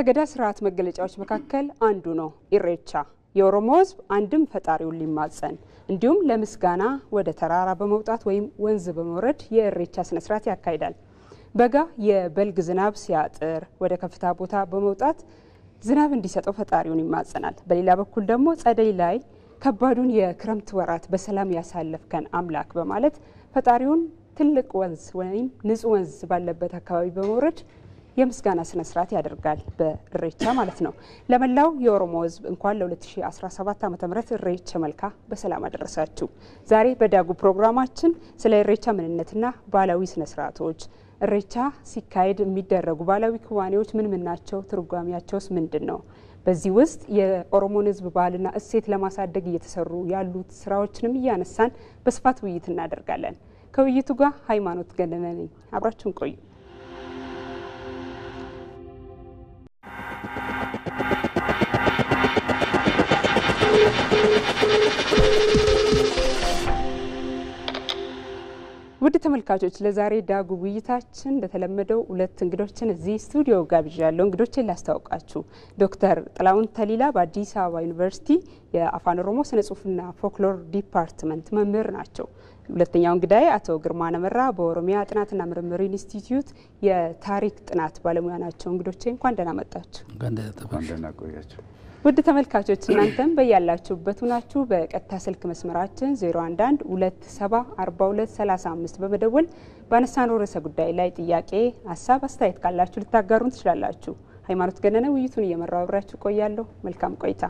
ከገዳ ስርዓት መገለጫዎች መካከል አንዱ ነው ኢሬቻ የኦሮሞ ሕዝብ አንድም ፈጣሪው ሊማጸን እንዲሁም ለምስጋና ወደ ተራራ በመውጣት ወይም ወንዝ በመውረድ የኢሬቻ ስነ ስርዓት ያካሂዳል በጋ የበልግ ዝናብ ሲያጥር ወደ ከፍታ ቦታ በመውጣት ዝናብ እንዲሰጠው ፈጣሪውን ይማጸናል በሌላ በኩል ደግሞ ጸደይ ላይ ከባዱን የክረምት ወራት በሰላም ያሳለፍከን አምላክ በማለት ፈጣሪውን ትልቅ ወንዝ ወይም ንጹህ ወንዝ ባለበት አካባቢ በመውረድ የምስጋና ስነ ስርዓት ያደርጋል በኢሬቻ ማለት ነው ለመላው የኦሮሞ ህዝብ እንኳን ለ2017 ዓ.ም ኢሬቻ መልካ በሰላም አደረሳችሁ ዛሬ በዳጉ ፕሮግራማችን ስለ ኢሬቻ ምንነትና ባህላዊ ስነ ስርዓቶች ኢሬቻ ሲካሄድ የሚደረጉ ባህላዊ ክዋኔዎች ምን ናቸው ትርጓሚያቸውስ ምንድነው በዚህ ውስጥ የኦሮሞ ህዝብ ባህልና እሴት ለማሳደግ እየተሰሩ ያሉት ስራዎችንም ያነሳን በስፋት ውይይት እናደርጋለን ከውይይቱ ጋር ሃይማኖት ገነነ አብራችሁን ቆዩ ውድ ተመልካቾች ለዛሬ ዳጉ ውይይታችን እንደተለመደው ሁለት እንግዶችን እዚህ ስቱዲዮ ጋብዣለሁ እንግዶችን ላስተዋውቃችሁ ዶክተር ጥላውን ተሊላ በአዲስ አበባ ዩኒቨርሲቲ የአፋን ኦሮሞ ስነ ጽሁፍና ፎልክሎር ዲፓርትመንት መምህር ናቸው ሁለተኛው እንግዳይ አቶ ግርማ ነመራ በኦሮሚያ ጥናትና ምርምር ኢንስቲትዩት የታሪክ ጥናት ባለሙያ ናቸው እንግዶችን እንኳን ደህና መጣችሁ እንኳን ደህና ቆያችሁ ውድ ተመልካቾች እናንተም በያላችሁበት ሆናችሁ በቀጥታ ስልክ መስመራችን 011274235 በመደወል ባነሳን ርዕሰ ጉዳይ ላይ ጥያቄ ሐሳብ አስተያየት ካላችሁ ልታጋሩን ትችላላችሁ ሃይማኖት ገነነ ውይይቱን እየመራው አብራችሁ ቆያለሁ መልካም ቆይታ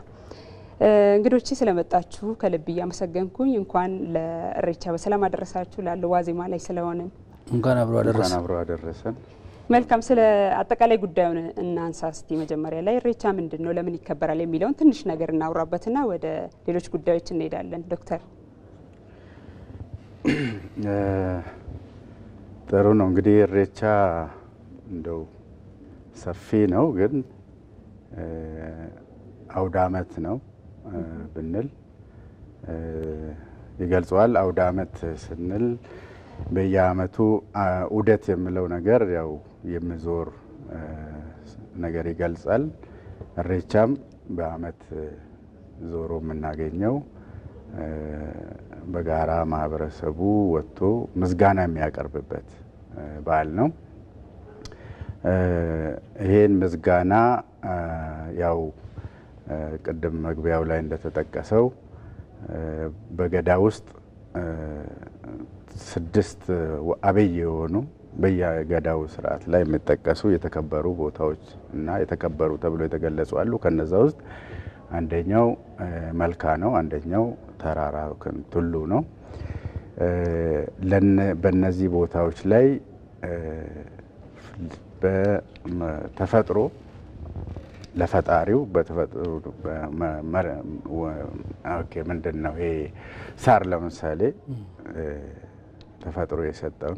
እንግዶቼ ስለመጣችሁ ከልብ ያመሰግንኩኝ እንኳን ለኢሬቻ በሰላም አደረሳችሁ ላለው ዋዜማ ላይ ስለሆነ እንኳን አብሮ አደረሰን መልካም ስለ አጠቃላይ ጉዳዩን እናንሳስቲ መጀመሪያ ላይ ኢሬቻ ምንድነው ለምን ይከበራል የሚለውን ትንሽ ነገር እናውራበትና ወደ ሌሎች ጉዳዮች እንሄዳለን ዶክተር ጥሩ ነው እንግዲህ ኢሬቻ እንደው ሰፊ ነው ግን አውዳመት ነው ብንል ይገልጻል አውዳመት ስንል በያመቱ ዑደት የሚለው ነገር ያው የመዞር ነገር ይገልጻል ኢሬቻም በአመት ዞሮ ምናገኘው በጋራ ማህበረሰቡ ወጥቶ ምስጋና የሚያቀርብበት በዓል ነው ይሄን ምስጋና ያው ቀደም መግቢያው ላይ እንደተጠቀሰው በገዳ ውስጥ ስድስት አብይ የሆኑ በየገዳው ስርዓት ላይ መተከሱ የተከበሩ ቦታዎች እና የተከበሩ ተብሎ የተገለጹ አሉ ከነዛው ውስጥ አንደኛው መልካ ነው አንደኛው ተራራ ቱሉ ነው በእነዚህ ቦታዎች ላይ በተፈጥሮ ለፈጣሪው በተፈጥሮ ኦኬ ምንድነው ይሄ ሳር ለምሳሌ ተፈጥሮ የሰጠው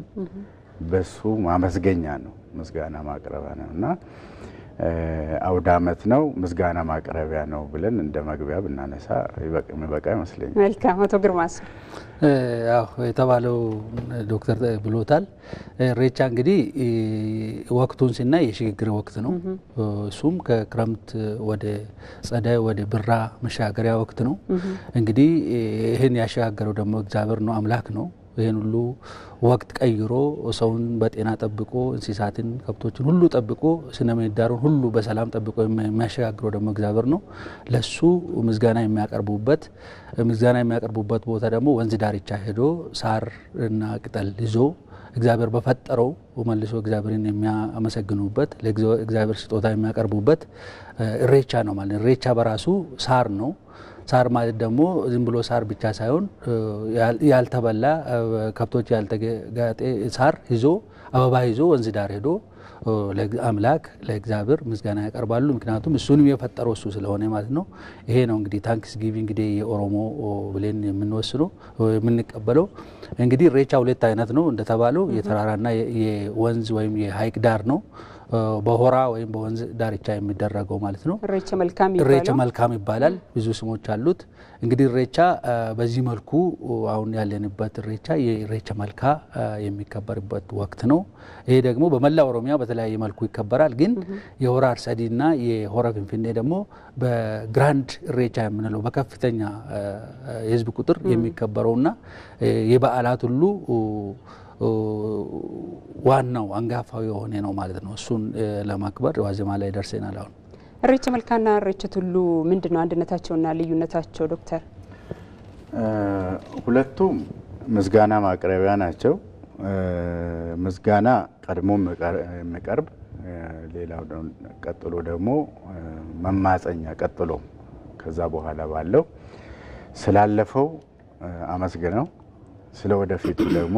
በሱ ማመስገኛ ነው ምስጋና ማቅረቢያ ነውና አውዳመት ነው ምስጋና ማቅረቢያ ነው ብለን እንደ መግቢያ ብናነሳ ይበቃ ይመስለኛል መልካም አቶ ግርማስ አዎ የተባለው ዶክተር ብሎታል ኢሬቻ እንግዲህ ወቅቱን ሲና የሽግግር ወቅት ነው እሱም ከክረምት ወደ ጸደይ ወደ ብራ መሻገሪያ ወቅት ነው እንግዲህ ይሄን ያሻገረው ደግሞ እግዚአብሔር ነው አምላክ ነው ይሄን ሁሉ ወቅት ቀይሮ ሰውን በጤና ተጠብቆ እንስሳትን ከብቶችን ሁሉ ተጠብቆ ስነመዳሩን ሁሉ በሰላም ተጠብቆ የሚያሻግሮ ደግሞ እግዚአብሔር ነው ለሱ ምስጋና የሚያቀርቡበት ቦታ ደግሞ ወንዝ ዳርቻ ሄዶ ሳር እና ቅጠል ይዞ እግዚአብሔር በፈጠረው መልሶ እግዚአብሔርን የሚያመሰግኑበት ለእግዚአብሔር ስጦታ የሚያቀርቡበት ኢሬቻ ነው ማለት ኢሬቻ በራሱ ሳር ነው ሳር ማለት ደግሞ ዝም ብሎ ሳር ብቻ ሳይሆን ያልተበላ ከብቶች ያልተጋጤ ሳር ይዞ አበባ ይዞ ወንዝ ዳር ሄዶ ለአምላክ ለእግዚአብሔር ምስጋና ያቀርባሉ ምክንያቱም እሱንም የፈጠረው እሱ ስለሆነ ማለት ነው ይሄ ነው እንግዲህ ታንክስ ጊቪንግ ዴይ የኦሮሞ ብለን የምንወስነው የምንቀበለው እንግዲህ ኢሬቻ ሁለት አይነት ነው እንደተባለው የተራራና የወንዝ ወይም የሃይቅ ዳር ነው بهورا وين بونز داري تايم مدرّج ومالتنو. الرجّة مالكامي. الرجّة مالكامي بالال بزوجهم وشالوت. إنقدر الرجّة بزي مالكو وعون يالين بات الرجّة الرجّة مالكا يمي كبر بات وقتنو. إيه دعمو بملا ورميا بتلا يمالكو يكبر لكن يهورا أرسادينا يهورا فين دعمو بغراند الرجّة منلو بكفتنيا يزبكوتر يمي كبرونا يبقى على تلو وانو أنجح فيهون هنا ومالذن وسون لما أكبر وازم على درسنا لون. الرجّة مالكنا الرجّة تلو من دون عندنا تاچونا ليونا تاچو دكتور. ولتم مزجانا ما قريبنا تاچو مزجانا قرمو مقرب ليلاو دون قتلو دمو مماصنيا قتلو كذا بوحالا بالو سلالفو አመስግነው ስለወደፊቱ ደግሞ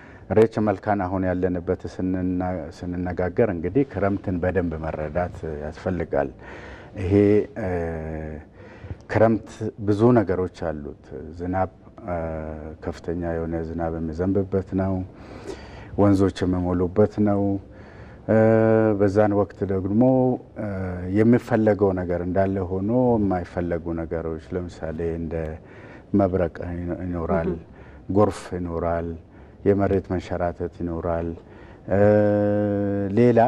ሬች መልካን አሁን ያለንበት ስንነጋገር እንግዲህ ክረምትን በደንብ መረዳት ያስፈልጋል ይሄ ክረምት ብዙ ነገሮች አሉት ዝናብ ከፍተኛ የሆነ ዝናብ የሚዘንብበት ነው ወንዞች የሚሞሉበት ነው በዛን ወቅት ደግሞ የሚፈልገው ነገር እንዳለ ሆኖ የማይፈልጉ ነገሮች ለምሳሌ እንደ መብረቅ ይኖራል ጎርፍ ይኖራል የመሬት መንሸራተት ይኖራል ሌላ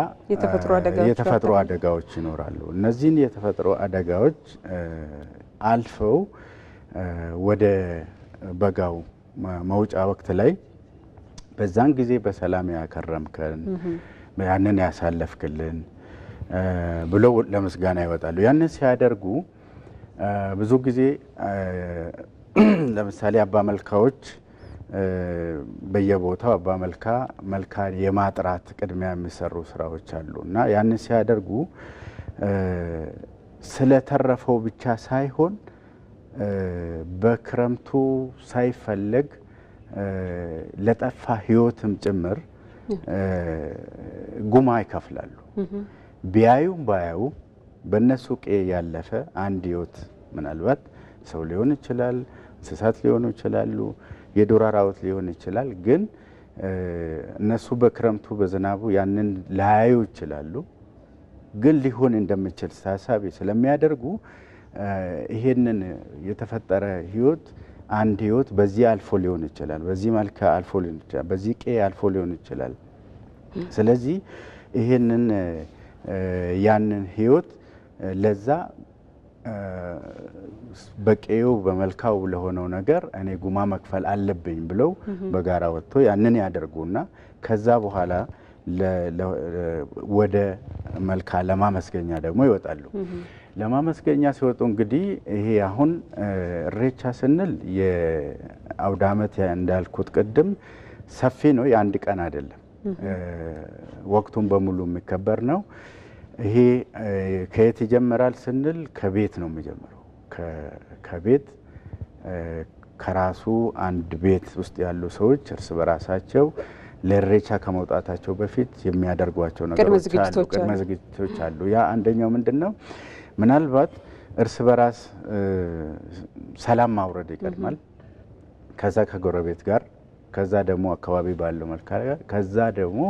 የተፈጥሮ አደጋዎች ይኖራሉ እነዚህን የተፈጥሮ አደጋዎች አልፈው ወደ በጋው መውጫ ወቅት ላይ በዛን ጊዜ በሰላም ያከረምከን ያንን ያሳለፍከልን ብለው ለመስጋና ይወጣሉ ያንን ሲያደርጉ ብዙ ጊዜ ለምሳሌ አባ መልካዎች በየቦታው አባ መልካ የማጥራት ቅድሚያ የሚሰሩ ስራዎች አሉና ያን ሲያደርጉ ስለተረፈው ብቻ ሳይሆን በክረምቱ ሳይፈልግ ለጠፋ ህይወትም ጭምር ጉማ ይከፍላሉ ቢያዩም ባዩ በነሱ ቀ ያለፈ አንድ ህይወት ምናልባት ሰው ሊሆን ይችላል እንስሳት ሊሆኑ ይችላሉ የዶራ ራውት ሊሆን ይችላል ግን እነሱ በክረምቱ በዝናቡ ያንን ላያዩ ይችላሉ ግን ሊሆን እንደምችል ሳሳብ ስለሚያደርጉ ይሄንን የተፈጠረ ህይወት አንድ ህይወት በዚህ አልፎ ሊሆን ይችላል በዚህ መልካ አልፎ ሊሆን ይችላል በዚህ ቀ አልፎ ሊሆን ይችላል ስለዚህ ይሄንን ያንን ህይወት ለዛ በቀዩ በመልካው ለሆነው ነገር እኔ ጉማ መክፈል አለብኝ ብለው በጋራ ወጥቶ ያንን ያደርጉና ከዛ በኋላ ወደ መልካ ለማመስገኛ ደግሞ ይወጣሉ ለማመስገኛ ሲወጡ እንግዲህ ይሄ አሁን እሬቻ ስንል የአውዳመት እንዳልኩት ቀደም ሰፊ ነው ያንድ ቀን አይደለም ወቅቱን በሙሉ የሚከበር ነው ይሄ ከየት ይጀምራል ስንል ከቤት ነው የሚጀምረው ከቤት ከራሱ አንድ ቤት ውስጥ ያሉ ሰዎች እርስ በራሳቸው ለሬቻ ከመውጣታቸው በፊት የሚያደርጓቸው ነገሮች አሉ ከመዝግቶች አሉ ያ አንደኛው ምንድነው ምናልባት እርስ በራስ ሰላም ማውረድ ይቀድማል ከዛ ከጎረቤት ጋር ከዛ ደግሞ አካባቢ ባለው መልካ ከዛ ደግሞ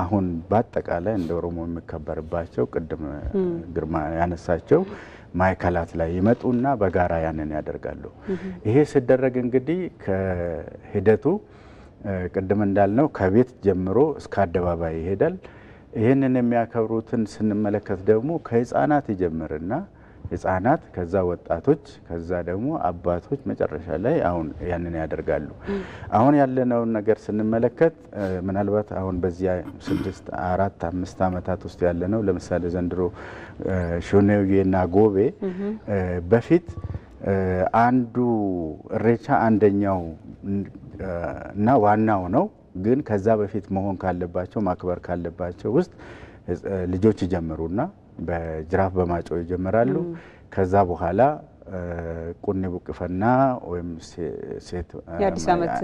አሁን በአጠቃላይ እንደ ኦሮሞ የሚከበርባቸው ቅድም ግርማ ያነሳቸው ማይካላት ላይ ይመጡና በጋራ ያንን ያደርጋሉ ይሄ ሲደረግ እንግዲህ ከሂደቱ ቅድም እንዳልነው ከቤት ጀምሮ እስከ አደባባይ ይሄዳል ይሄንን የሚያከብሩትን ስንመለከት ደግሞ ከህፃናት ይጀምርና ህፃናት ከዛ ወጣቶች ከዛ ደግሞ አባቶች መጨረሻ ላይ አሁን ያንን ያደርጋሉ አሁን ያለነው ነገር ስንመለከት ምናልባት አሁን በዚያ 6 4 5 አመታት ውስጥ ያለነው ለምሳሌ ዘንድሮ ሾኔውዬና ጎቤ በፊት አንዱ እሬቻ አንደኛው እና ዋናው ነው ግን ከዛ በፊት መሆን ካለባቸው ማክበር ካለባቸው ውስጥ ልጆች ይጀምሩና በጅራፍ በማጮ ይጀምራሉ كذا بخلا كوني بكفنا ويم سيت عدسامت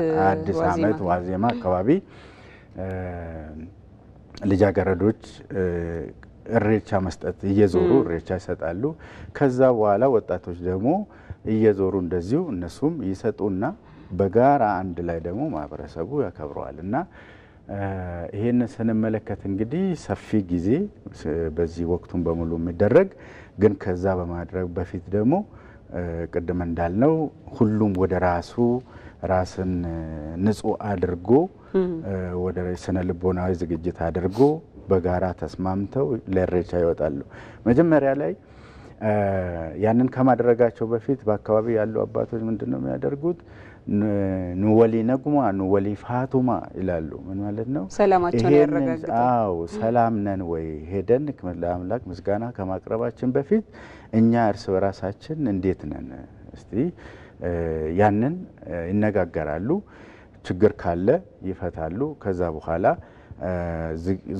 وازيما كبابي ልጃገረዶች እሬቻ መስጠት እየዞሩ እሬቻ ይሰጣሉ ከዛ በኋላ ወጣቶች ደግሞ እየዞሩ እንደዚሁ እነሱም ይሰጡና በጋራ አንድ ላይ ደግሞ ማብረሰቡ ያከብራልና ይሄን ሰነመለከት እንግዲህ ሰፊ ጊዜ በዚህ ወቅቱን በሙሉ የሚደረግ ግን ከዛ በማድረግ በፊት ደግሞ ቀደም እንዳልነው ሁሉም ወደ ራሱ ራስን ንጹህ አድርጎ ወደ ራስነ ልቦናዊ ዝግጅት አድርጎ በጋራ ተስማምተው ለሬቻ ይወጣሉ መጀመሪያ ላይ ያንን ከማድረጋቸው በፊት በአካባቢ ያሉ አባቶች ምንድነው የሚያደርጉት ንወሊ ነጉማ ንወሊ ፋቱማ ይላሉ ምን ማለት ነው ሰላማቸውን ያረጋግጡ አዎ ሰላም ነን ወይ ሄደን ለአምላክ ምስጋና ከማቅረባችን በፊት እኛ እርስ በራሳችን እንዴት ነን እስቲ ያንን ይነጋገራሉ ችግር ካለ ይፈታሉ ከዛ በኋላ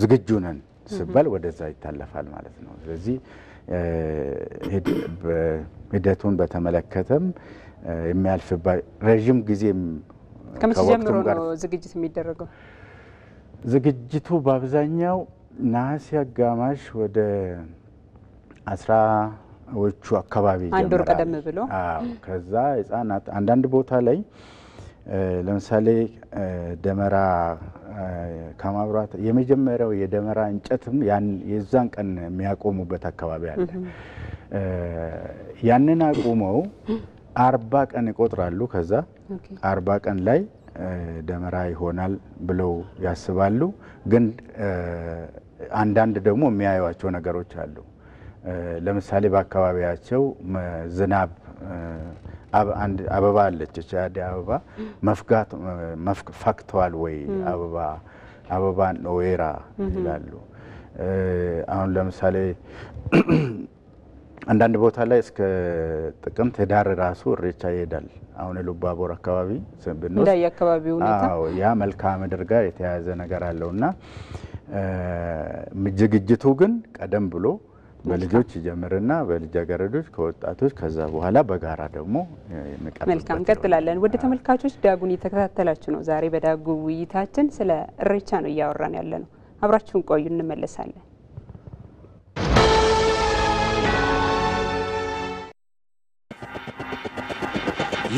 ዝግጁ ነን ሲባል ወደዛ ይታለፋል ማለት ነው ስለዚህ ሂደቱን በተመለከተም የሚያልፍባ ረጅም ጊዜም ከመጀመሩ ዝግጅት የሚደረገው ዝግጅቱ በአብዛኛው ነሐሴ አጋማሽ ወደ 10 ወቹ አካባቢ አንዶር ቀደም ብሎ ከዛ ህፃናት አንዳንድ ቦታ ላይ ለምሳሌ ደመራ ካማብራት የመጀመሪያው የደመራ እንጨትም ያን የዛን ቀን የሚያቆሙበት አካባቢ አለ ያንን አቆመው 40 ቀን ይቆጥራሉ ከዛ 40 ቀን ላይ ደመራ ይሆናል ብለው ያስባሉ ግን አንዳንድ ደግሞ የሚያዩዋቸው ነገሮች አሉ ለምሳሌ በአካባቢያቸው ዝናብ አበባ አለች ቻዲ አበባ መፍጋት መፍክቷል ወይ አበባ ኖዌራ ይላሉ አሁን ለምሳሌ አንዳንድ ቦታ ላይ እስከ ጥቅምት ዳር ራሱ ሬቻ ይሄዳል አሁን ሉባቦር አካባቢ ዘንብነው እንደ ያካባቢው ሁኔታ አዎ ያ መልካም ድርጋ የተያዘ ነገር አለውና ዝግጅቱ ግን ቀደም ብሎ በልጆች ጀመረና በልጃገረዶች ከወጣቶች ከዛ በኋላ በጋራ ደግሞ መልካም ከተላለን ወደ ተመልካቾች ዳጉን እየተከታተላችሁ ነው ዛሬ በዳጉ ውይይታችን ስለ እሬቻ ነው ያወራን ያለነው አብራችሁን ቆዩ እንመለሳለን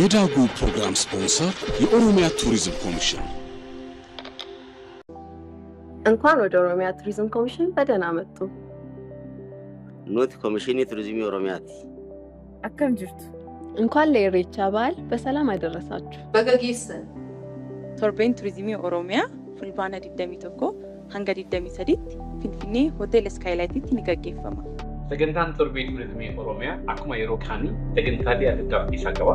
የዳጉ ፕሮግራም ስፖንሰር የኦሮሚያ ቱሪዝም ኮሚሽን እንኳን ወደ ኦሮሚያ ቱሪዝም ኮሚሽን በደህና መጡ ኖት ኮሚሽን የቱሪዝም ኦሮሚያቲ አከም ጅርቱ እንኳን ለኢሬቻ በዓል በሰላም አደረሳችሁ በገጊሰን ቶርቤን ቱሪዝም ኦሮሚያ ፍልባና ዲደሚቶኮ ሃንገዲ ደሚሰዲት ፍልፍኔ ሆቴል ስካይላይት ንገገፈማ ሰገንታን ቶርቤን ቱሪዝም ኦሮሚያ አኩማ የሮካኒ ሰገንታሊ አደጋ ኢሳቀባ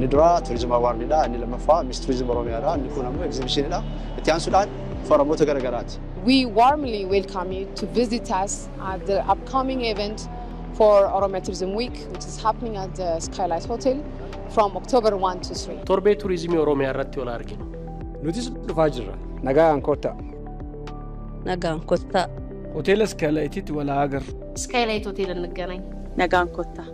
ንድራ ቱሪዝም አዋርድላ ንለመፋ ሚስ ቱሪዝም ኦሮሚያራ ንኩናሙ ኤግዚቢሽንላ እቲያንሱላን ፈረሞተ ገረገራት We warmly welcome you to visit us at the upcoming event for Oromia Tourism Week, which is happening at the Skylight Hotel from October 1 to 3. Torbe Tourism Oromia Ration Arkin. Notice the Vajra, Naga Ankota. Hotel Skylight it will agar. Skylight Hotel in Nagarin. Naga Ankota.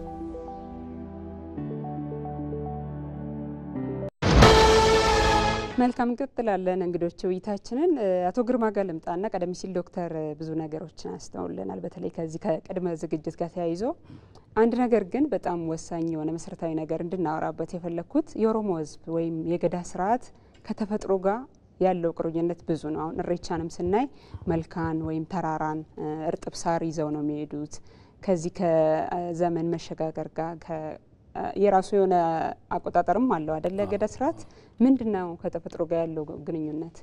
መልካም ከተላለን እንግዶች ውይታችንን አቶ ግርማ ጋለምጣና ቀደም ሲል ዶክተር ብዙ ነገሮችን አስተውለናል በተለይ ከዚህ ከቀድመ ዝግጅት ጋር ተያይዞ አንድ ነገር ግን በጣም ወሳኝ የሆነ መሰረታዊ ነገር እንድናወራበት የፈለኩት የኦሮሞ ህዝብ ወይም የገዳ ስርዓት ከተፈጥሮ ጋር ያለው ቅርኝነት ብዙ ነው አሁን እሬቻንም ስናይ መልካን ወይም ተራራን እርጥብ ሳር ይዘው ነው የሚሄዱት ከዚህ ከዘመን መሸጋገር ጋር የራሱ የሆነ አቆጣጣርም አለው አይደለ ገዳ ስርዓት ምንድነው ከተፈጥሮ ጋር ያለው ግንኙነት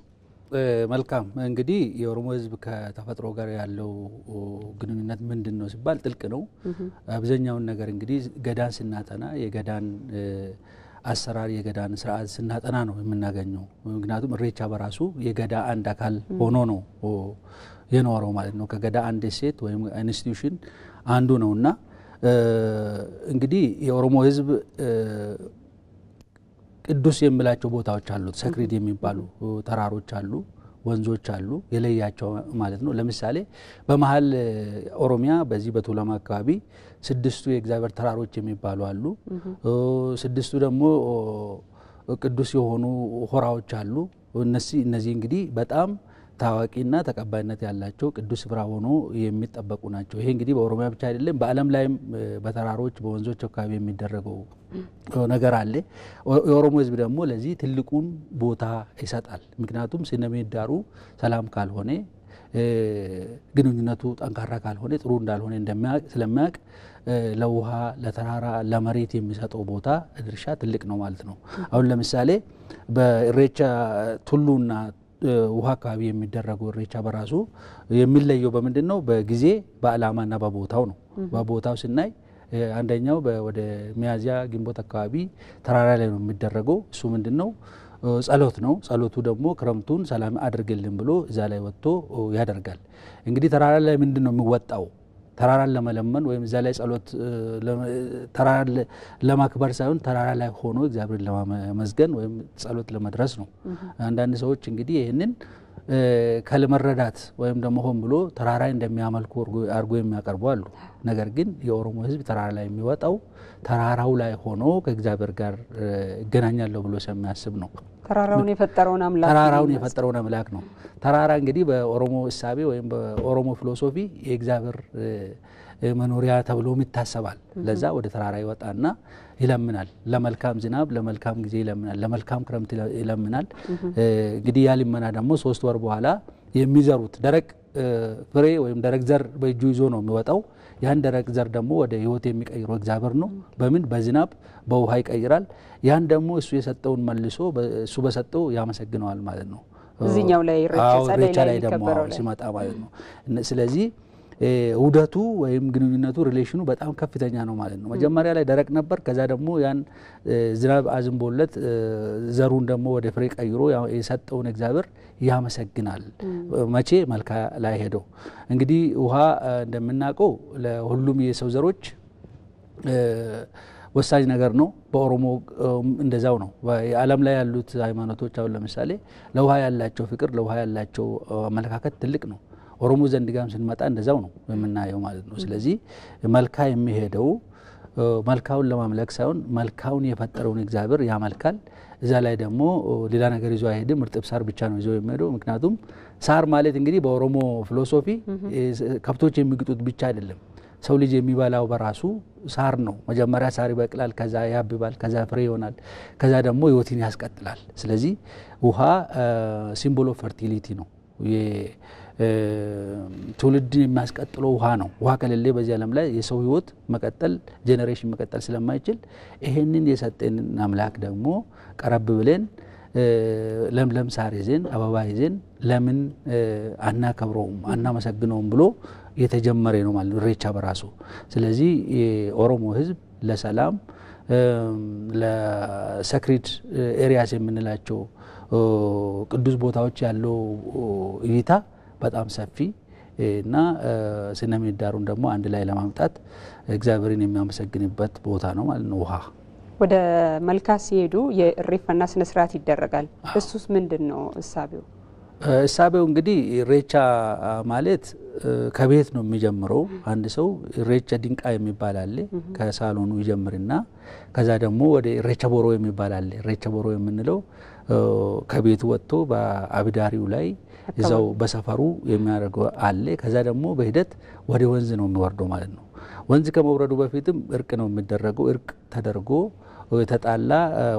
መልካም እንግዲህ የኦሮሞ ህዝብ ከተፈጥሮ ጋር ያለው ግንኙነት ምንድነው ሲባል ጥልቅ ነው አብዛኛውን ነገር እንግዲህ ገዳን ስናጠና የገዳን አሰራር የገዳን ስርዓት ስናጠና ነው የምናገኘው ምክንያቱም እሬቻ በራሱ የገዳ አንድ አካል ሆኖ ነው የኖረው ማለት ነው ከገዳ አንድ ሴት ወይም ኢንስቲትዩሽን አንዱ ነውና እንግዲህ የኦሮሞ ህዝብ ቅዱስ የምላቸው ቦታዎች አሉ ሰክሪድ የሚባሉ ተራሮች አሉ ወንዞች አሉ የለያቸው ማለት ነው ለምሳሌ በመሃል ኦሮሚያ በዚህ በቱለማ አካባቢ ስድስቱ የእግዚአብሔር ተራሮች የሚባሉ አሉ ስድስቱ ደግሞ ቅዱስ የሆኑ ሆራዎች አሉ እነዚህ እንግዲህ በጣም ታዋቂና ተቀባይነት ያላቸው ቅዱስ ብራሆኑ የሚጠበቁ ናቸው ይሄ እንግዲህ በኦሮሚያ ብቻ አይደለም በአለም ላይም በተራሮች በወንዞች አካባቢ የሚደረገው ነገር አለ ኦሮሞ ህዝብ ደግሞ ለዚህ ትልቁን ቦታ ይሰጣል ምክንያቱም ሲነሜዳሩ ሰላም ካልሆነ ግንኙነቱ ጠንካራ ካልሆነ ጥሩ እንዳልሆነ ስለማያቅ ለውሃ ለተራራ ለመሬት የሚሰጠው ቦታ ድርሻ ትልቅ ነው ማለት ነው አሁን ለምሳሌ በኢሬቻ ቱሉና ውሃ አካባቢ የሚደረገው ሬቻ በራሱ የሚለየው በመንድነው በጊዜ በአላማና በቦታው ነው በቦታው ስናይ አንደኛው ወደ ሚያዚያ ግንቦት አካባቢ ተራራ ላይ ነው የሚደረገው እሱ ምንድነው ጸሎት ነው ጸሎቱ ደግሞ ክረምቱን ሰላም አድርግልን ብሎ እዛ ላይ ወጥቶ ያደርጋል እንግዲህ ተራራ ላይ ምንድነው የሚወጣው ተራራ ለመለመን ወይም እዛ ላይ ጸሎት ተራራ ለማክበር ሳይሆን ተራራ ላይ ሆኖ እግዚአብሔር ለማመስገን ወይም ጸሎት ለማድረስ ነው አንዳንድ ሰዎች እንግዲህ ይሄንን ከልመረዳት ወይም ደግሞ ሆን ብሎ ተራራ እንደሚያመልኩ አርጎ የሚያቀርቡ አሉ ነገር ግን የኦሮሞ ህዝብ ተራራ ላይ የሚወጣው ተራራው ላይ ሆኖ ከእግዚአብሔር ጋር ገናኛለው ብሎ ሰማያስብ ነው ተራራውን የፈጠረውን አምላክ ነው ተራራ እንግዲህ በኦሮሞ እሳቤ ወይም በኦሮሞ ፍልስፍና የእግዚአብሔር መኖሪያ ተብሎ ይታሰባል ለዛ ወደ ተራራ ይወጣና ይለምናል ለመልካም ዝናብ ለመልካም ጊዜ ይለምናል ለመልካም ክረምት ይለምናል እንግዲህ ያልመና ደግሞ 3 ወር በኋላ የሚዘሩት ደረቅ ፍሬ ወይም ደረቅ ዘር በእጁ ይዞ ነው የሚወጣው ያን ደረቅ ዘር ደግሞ ወደ ህይወት የሚቀይረው እግዚአብሔር ነው በምን በዝናብ በውሃ ይቀይራል ያን ደግሞ እሱ የሰጠውን መልሶ እሱ በሰጠው ያመሰግነዋል ማለት ነው እዚህኛው ላይ ሬቻ ላይ ደግሞ ሲመጣ ማለት ነው ስለዚህ ውደቱ ወይም ግንኙነቱ ሪሌሽኑ በጣም ከፍተኛ ነው ማለት ነው መጀመሪያ ላይ ደረቅ ነበር ከዛ ደግሞ ያን ዝናብ አዝንቦለት ዘሩን ደግሞ ወደ ፍሬ ቀይሮ የሰጠውን እግዚአብሔር ያመሰግናል መቼ መልካ ላይ ሄደው እንግዲህ ውሃ እንደምናቀው ለሁሉም የሰው ዘሮች ወሳኝ ነገር ነው በኦሮሞ እንደዛው ነው በአለም ላይ ያሉት ሃይማኖቶች አሁን ለምሳሌ ለውሃ ያላቸው ፍቅር ለውሃ ያላቸው አመለካከት ትልቅ ነው ኦሮሞ ዘንድ ጋም ስንመጣ እንደዛው ነው የምናየው ማለት ነው ስለዚህ መልካ የሚሄደው መልካውን ለማምለክ ሳይሆን መልካውን የፈጠረውን እግዚአብሔር ያመልካል እዛ ላይ ደግሞ ሌላ ነገር ይዞ አይሄድም እርጥብ ሳር ብቻ ነው ይዞ የሚሄደው ምክንያቱም ሳር ማለት እንግዲህ በኦሮሞ ፍልስፍና ከብቶች የሚግጡት ብቻ አይደለም ሰው ልጅ የሚባላው በራሱ ሳር ነው መጀመሪያ ሳር ይበቅላል ከዛ ያብባል ከዛ ፍሬ ይሆናል ከዛ ደግሞ ህይወትን ያስቀጥላል ስለዚህ ውሃ ሲምቦል ኦፍ ፈርቲሊቲ ነው የትውልድ የሚያስቀጥሎ ውሃ ነው ውሃ ከሌለ በዚህ ዓለም ላይ የሰው ህይወት መቀጠል ጄኔሬሽን መቀጠል ስለማይችል ይሄንን የሰጠን አምላክ ደግሞ ቀረብ ብለን ለምለም ሳር ይዘን አበባ ይዘን ለምን አናከብረውም አናመሰግነውም ብሎ የተጀመረ ነው ማለት ሬቻ በራሱ ስለዚህ የኦሮሞ ህዝብ ለሰላም ለሰክሪድ ኤሪያስ የምንላቸው ቅዱስ ቦታዎች ያለው እይታ በጣም ሰፊ እና ሲነሜዳሩን ደግሞ አንድ ላይ ለማምጣት እግዚአብሔርን የሚያመሰግንበት ቦታ ነው ማለት ነው ውሃ ወደ መልካ ሲሄዱ የኢሬቻና ስነ ስርዓት ይደረጋል እሱስ ምንድነው እሳቤው እንግዲህ ኢሬቻ ማለት ከቤት ነው የሚጀምረው አንድ ሰው ኢሬቻ ድንቃ የሚባል አለ ከሳሎኑ ይጀምርና ከዛ ደግሞ ወደ ኢሬቻ ቦሮ የሚባል አለ ኢሬቻ ቦሮ የምንለው ከቤት ወጥቶ በአብዳሪው ላይ እዛው በሰፈሩ የሚያደርገው አለ ከዛ ደግሞ በሂደት ወደ ወንዝ ነው የሚወርደው ማለት ነው ወንዝ ከመውረዱ በፊትም እርቅ ነው የሚደረገው እርቅ ተደርጎ ተጣላ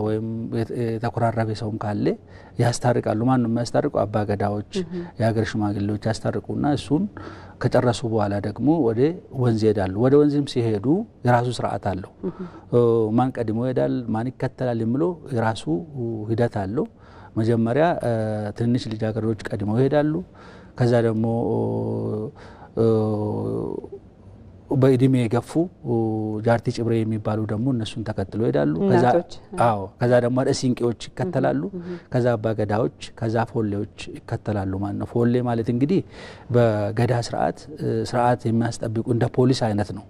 ወይም ተቆራራበ ሰውም ካለ ያስታርቃሉ ማን ነው ያስታርቁ አባ ገዳዎች ያገር ሽማግሌዎች ያስታርቁና እሱን ከጨረሱ በኋላ ደግሞ ወደ ወንዝ ይሄዳሉ ወደ ወንዝም ሲሄዱ የራሱ ስርዓት አለው ማን ቀድሞ ይሄዳል ማን ይከተላል የሚሉ የራሱ ሂደት አለው መጀመሪያ ትንሽ ልጃገረዶች ቀድሞ ይሄዳሉ ከዛ ደግሞ በእድሜ የገፉ ጃርቲ ጭብሬ የሚባሉ ደግሞ እነሱን ተከትሎ ይሄዳሉ ከዛ ደግሞ አሲንቄዎች ይከተላሉ ከዛ አባገዳዎች ከዛ ፎሌዎች ይከተላሉ ማለት ነው ፎሌ ማለት እንግዲህ በገዳ ስርዓት የሚያስጠብቁ እንደ ፖሊስ አይነት ነው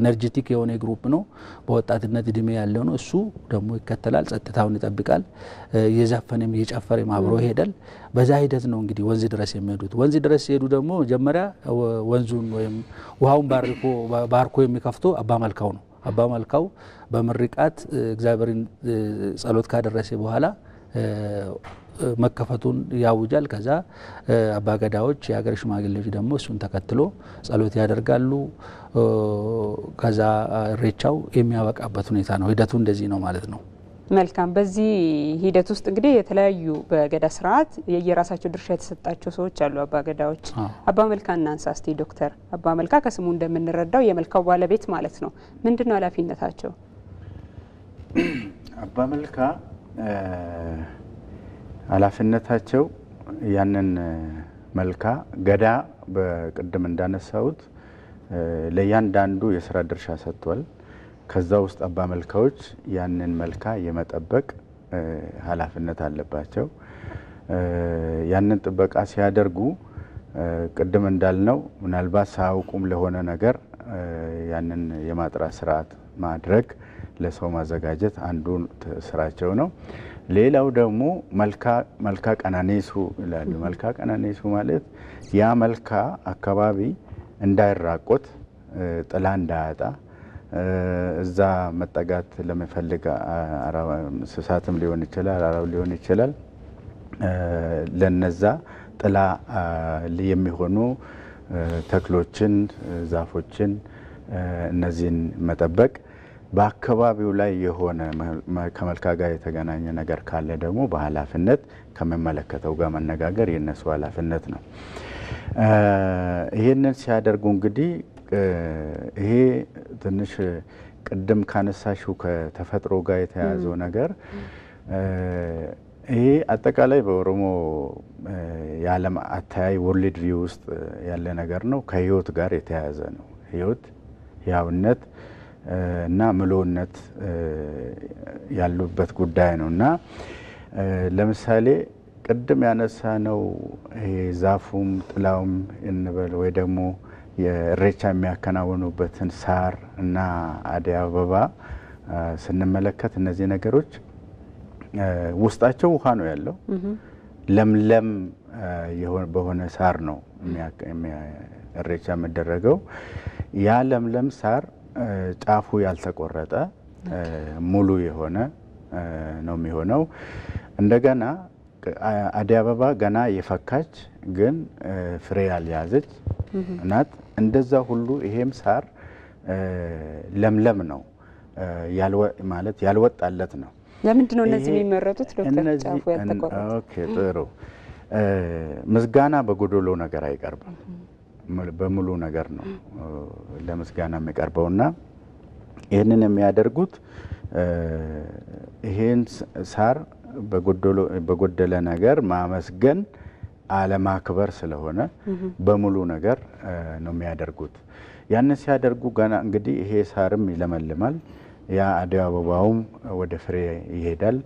ኤነርጂቲክ የሆነ ግሩፕ ነው በወጣትነት እድሜ ያለው ነው እሱ ደግሞ ይከተላል ጸጥታውን ይጠብቃል እየዘፈነም እየጨፈረም አብሮ ይሄዳል بزاهي ده نونجي دي وانزي دراسة ميدود وانزي دراسة يدودا مو جمرة وانزون وهم وهم باركو باركو يمكفتو أبام الكون أبام الكو بمرقات جزائرين سألوت كادر دراسة بوهلا مكفتون يا وجال كذا أباقة داوج يا غرش ما قلنا جدا مو سون تكتلو سألوت يا درجالو كذا ريتشاو إمي أباك أبتوني ثانو هيداتون دزينو مالتنو መልካም በዚህ ሂደት ውስጥ እንግዲህ የተለያዩ በገዳ ስርዓት የየራሳቸው ድርሻ የተሰጣቸው ሰዎች አሉ አባገዳዎች አባ መልካና አንሳስቲ ዶክተር አባ መልካ ከስሙ እንደምንረዳው የመልካው ባለቤት ማለት ነው ምንድነው ኃላፊነታቸው አባ መልካ ኃላፊነታቸው ያንን መልካ ገዳ በቀደም እንዳነሳሁት ለያንዳንዱ የሥራ ድርሻ ሰጥቷል ከዛው ውስጥ አባ መልካዎች ያንን መልካ የመጠበቅ ኃላፊነት አለባቸው ያንን ጥበቃ ሲያደርጉ ቀደም እንዳልነው ምናልባት ሳውቁም ለሆነ ነገር ያንን የማጥራት ስርዓት ማድረግ ለሰው ማዘጋጀት አንዱ ስራቸው ነው ሌላው ደግሞ መልካ ቀናኔሱ ይላሉ መልካ ቀናኔሱ ማለት ያ መልካ አካባቢ እንዳይራቆት ጥላ እንዳያጣ እዛ መጣጋት ለመፈልግ አራሳትም ሊሆን ይችላል አራው ሊሆን ይችላል ለነዛ ጥላ የሚሆኑ ተክሎችን ዛፎችን እነዚህን መጠበቅ በአካባቢው ላይ የሆነ ከመልካ ጋር የተገናኘ ነገር ካለ ደግሞ በኋላፍነት ከመመለከተው ጋር መነጋገር የነሱ ኃላፊነት ነው ይሄንን ሲያደርጉ እንግዲህ ይሄ ትንሽ ቀደም ካነሳሽው ከተፈጥሮ ጋር የተያዘው ነገር ይሄ አጠቃላይ በኦሮሞ ያለም አታይ ወርልድ ቪው ውስጥ ያለ ነገር ነው ከህይወት ጋር የተያዘ ነው ህይወት ያውነት እና ምሎነት ያሉበት ጉዳይ ነውና ለምሳሌ ቀደም ያነሳነው ይሄ ዛፉም ጥላውም እንበል ወይ ደግሞ የሬቻ የሚያከናውኑበትን ሳር እና አዲያ አበባ ስንመለከት እነዚህ ነገሮች ውስጣቸው ውሃ ነው ያለው ለምለም የሆነ ሳር ነው ሬቻ የሚደረገው ያ ለምለም ሳር ጣፉ ያልተቆረጠ ሙሉ የሆነ ነው የሚሆነው እንደገና አዲያ አበባ ገና የፈካች ግን ፍሬ ያልያዘች እናት እንደዛ ሁሉ ይሄም ሳር ለምለም ነው ያልወ ማለት ያልወጣለት ነው ለምንድነው እነዚህ የሚመረጡት ዶክተር ጫፉ ያተቆረጠ ኦኬ ጥሩ ምስጋና በጎዶሎ ነገር አይቀርብም በሙሉ ነገር ነው ለምስጋና የሚቀርበውና ይሄንን የሚያደርጉት ይሄን ሳር በጎደለ ነገር ማመስገን አለማክበር ስለሆነ በሙሉ ነገር ነው የሚያደርጉት ያንን ሲያደርጉ ገና እንግዲህ ይሄ ሳርም ይለመልማል ያ አዲያ አበባውም ወደ ፍሬ ይሄዳል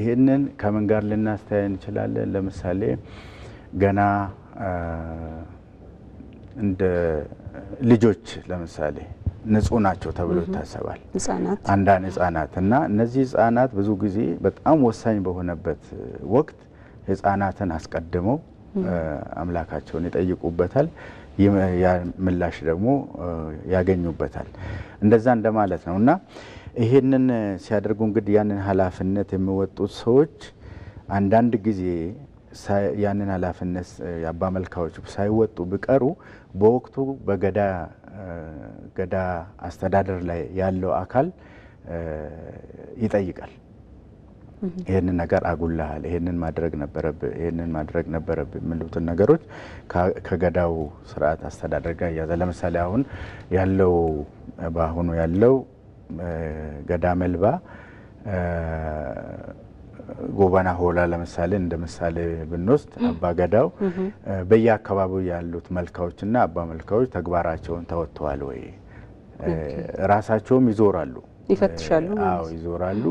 ይሄንን ከመን ጋር ልናስተያይ እንችላለን ለምሳሌ ገና እንደ ልጆች ለምሳሌ ንጹህ ናቸው ተብሎ ተሰባል ህፃናት አንዳን ህፃናት እና እነዚህ ህፃናት ብዙ ጊዜ በጣም ወሳኝ በሆነበት ወቅት ህፃናትን አስቀድመው አምላካቸውን ይጠይቁበታል ያ ምላሽ ደግሞ ያገኙበታል እንደዛ እንደማለት ነውና ይሄንን ሲያደርጉ እንግዲህ ያንን ኃላፊነት የሚወጡት ሰዎች አንዳንድ ጊዜ ያንን ኃላፊነት ያባ መልካዎች ሳይወጡ ቢቀሩ በወቅቱ በገዳ አስተዳደር ላይ ያለው አካል ይጠይቃል ይሄንን ነገር አጉላል ይሄንን ማድረግ ነበረብ ምሉትን ነገሮች ከገዳው ስርዓት አስተዳደር ጋር ያዘ ለምሳሌ አሁን ያለው ባሁን ያለው ገዳ መልባ ጎባና ሆላ ለምሳሌ እንደምሳሌ ብንወስድ አባ ገዳው በየአካባቢው ያሉት መልካዎችና አባ መልካዎች ተግባራቸውን ተወጥተዋል ወይ ራሳቸውም ይዞራሉ ይፈትሻሉ አዎ ይዞራሉ